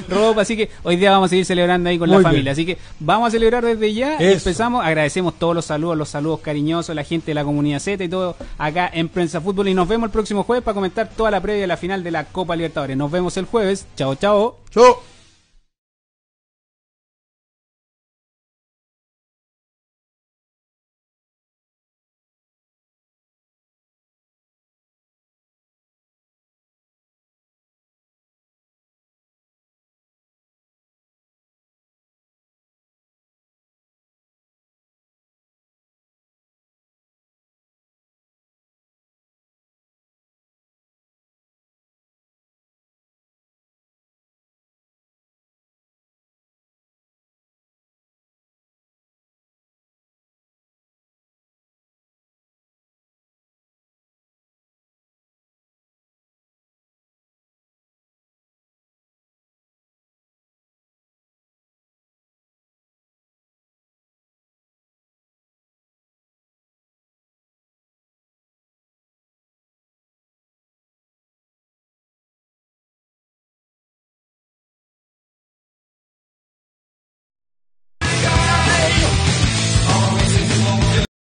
ropa, así que hoy día vamos a seguir celebrando ahí con la familia. Así que vamos a celebrar desde ya. Empezamos, agradecemos todos los saludos cariñosos, la gente de la comunidad Z y todo acá en Prensa Fútbol. Y nos vemos el próximo jueves para comentar toda la previa de la final de la Copa Libertadores. Nos vemos el jueves. Chao, chao. Chao.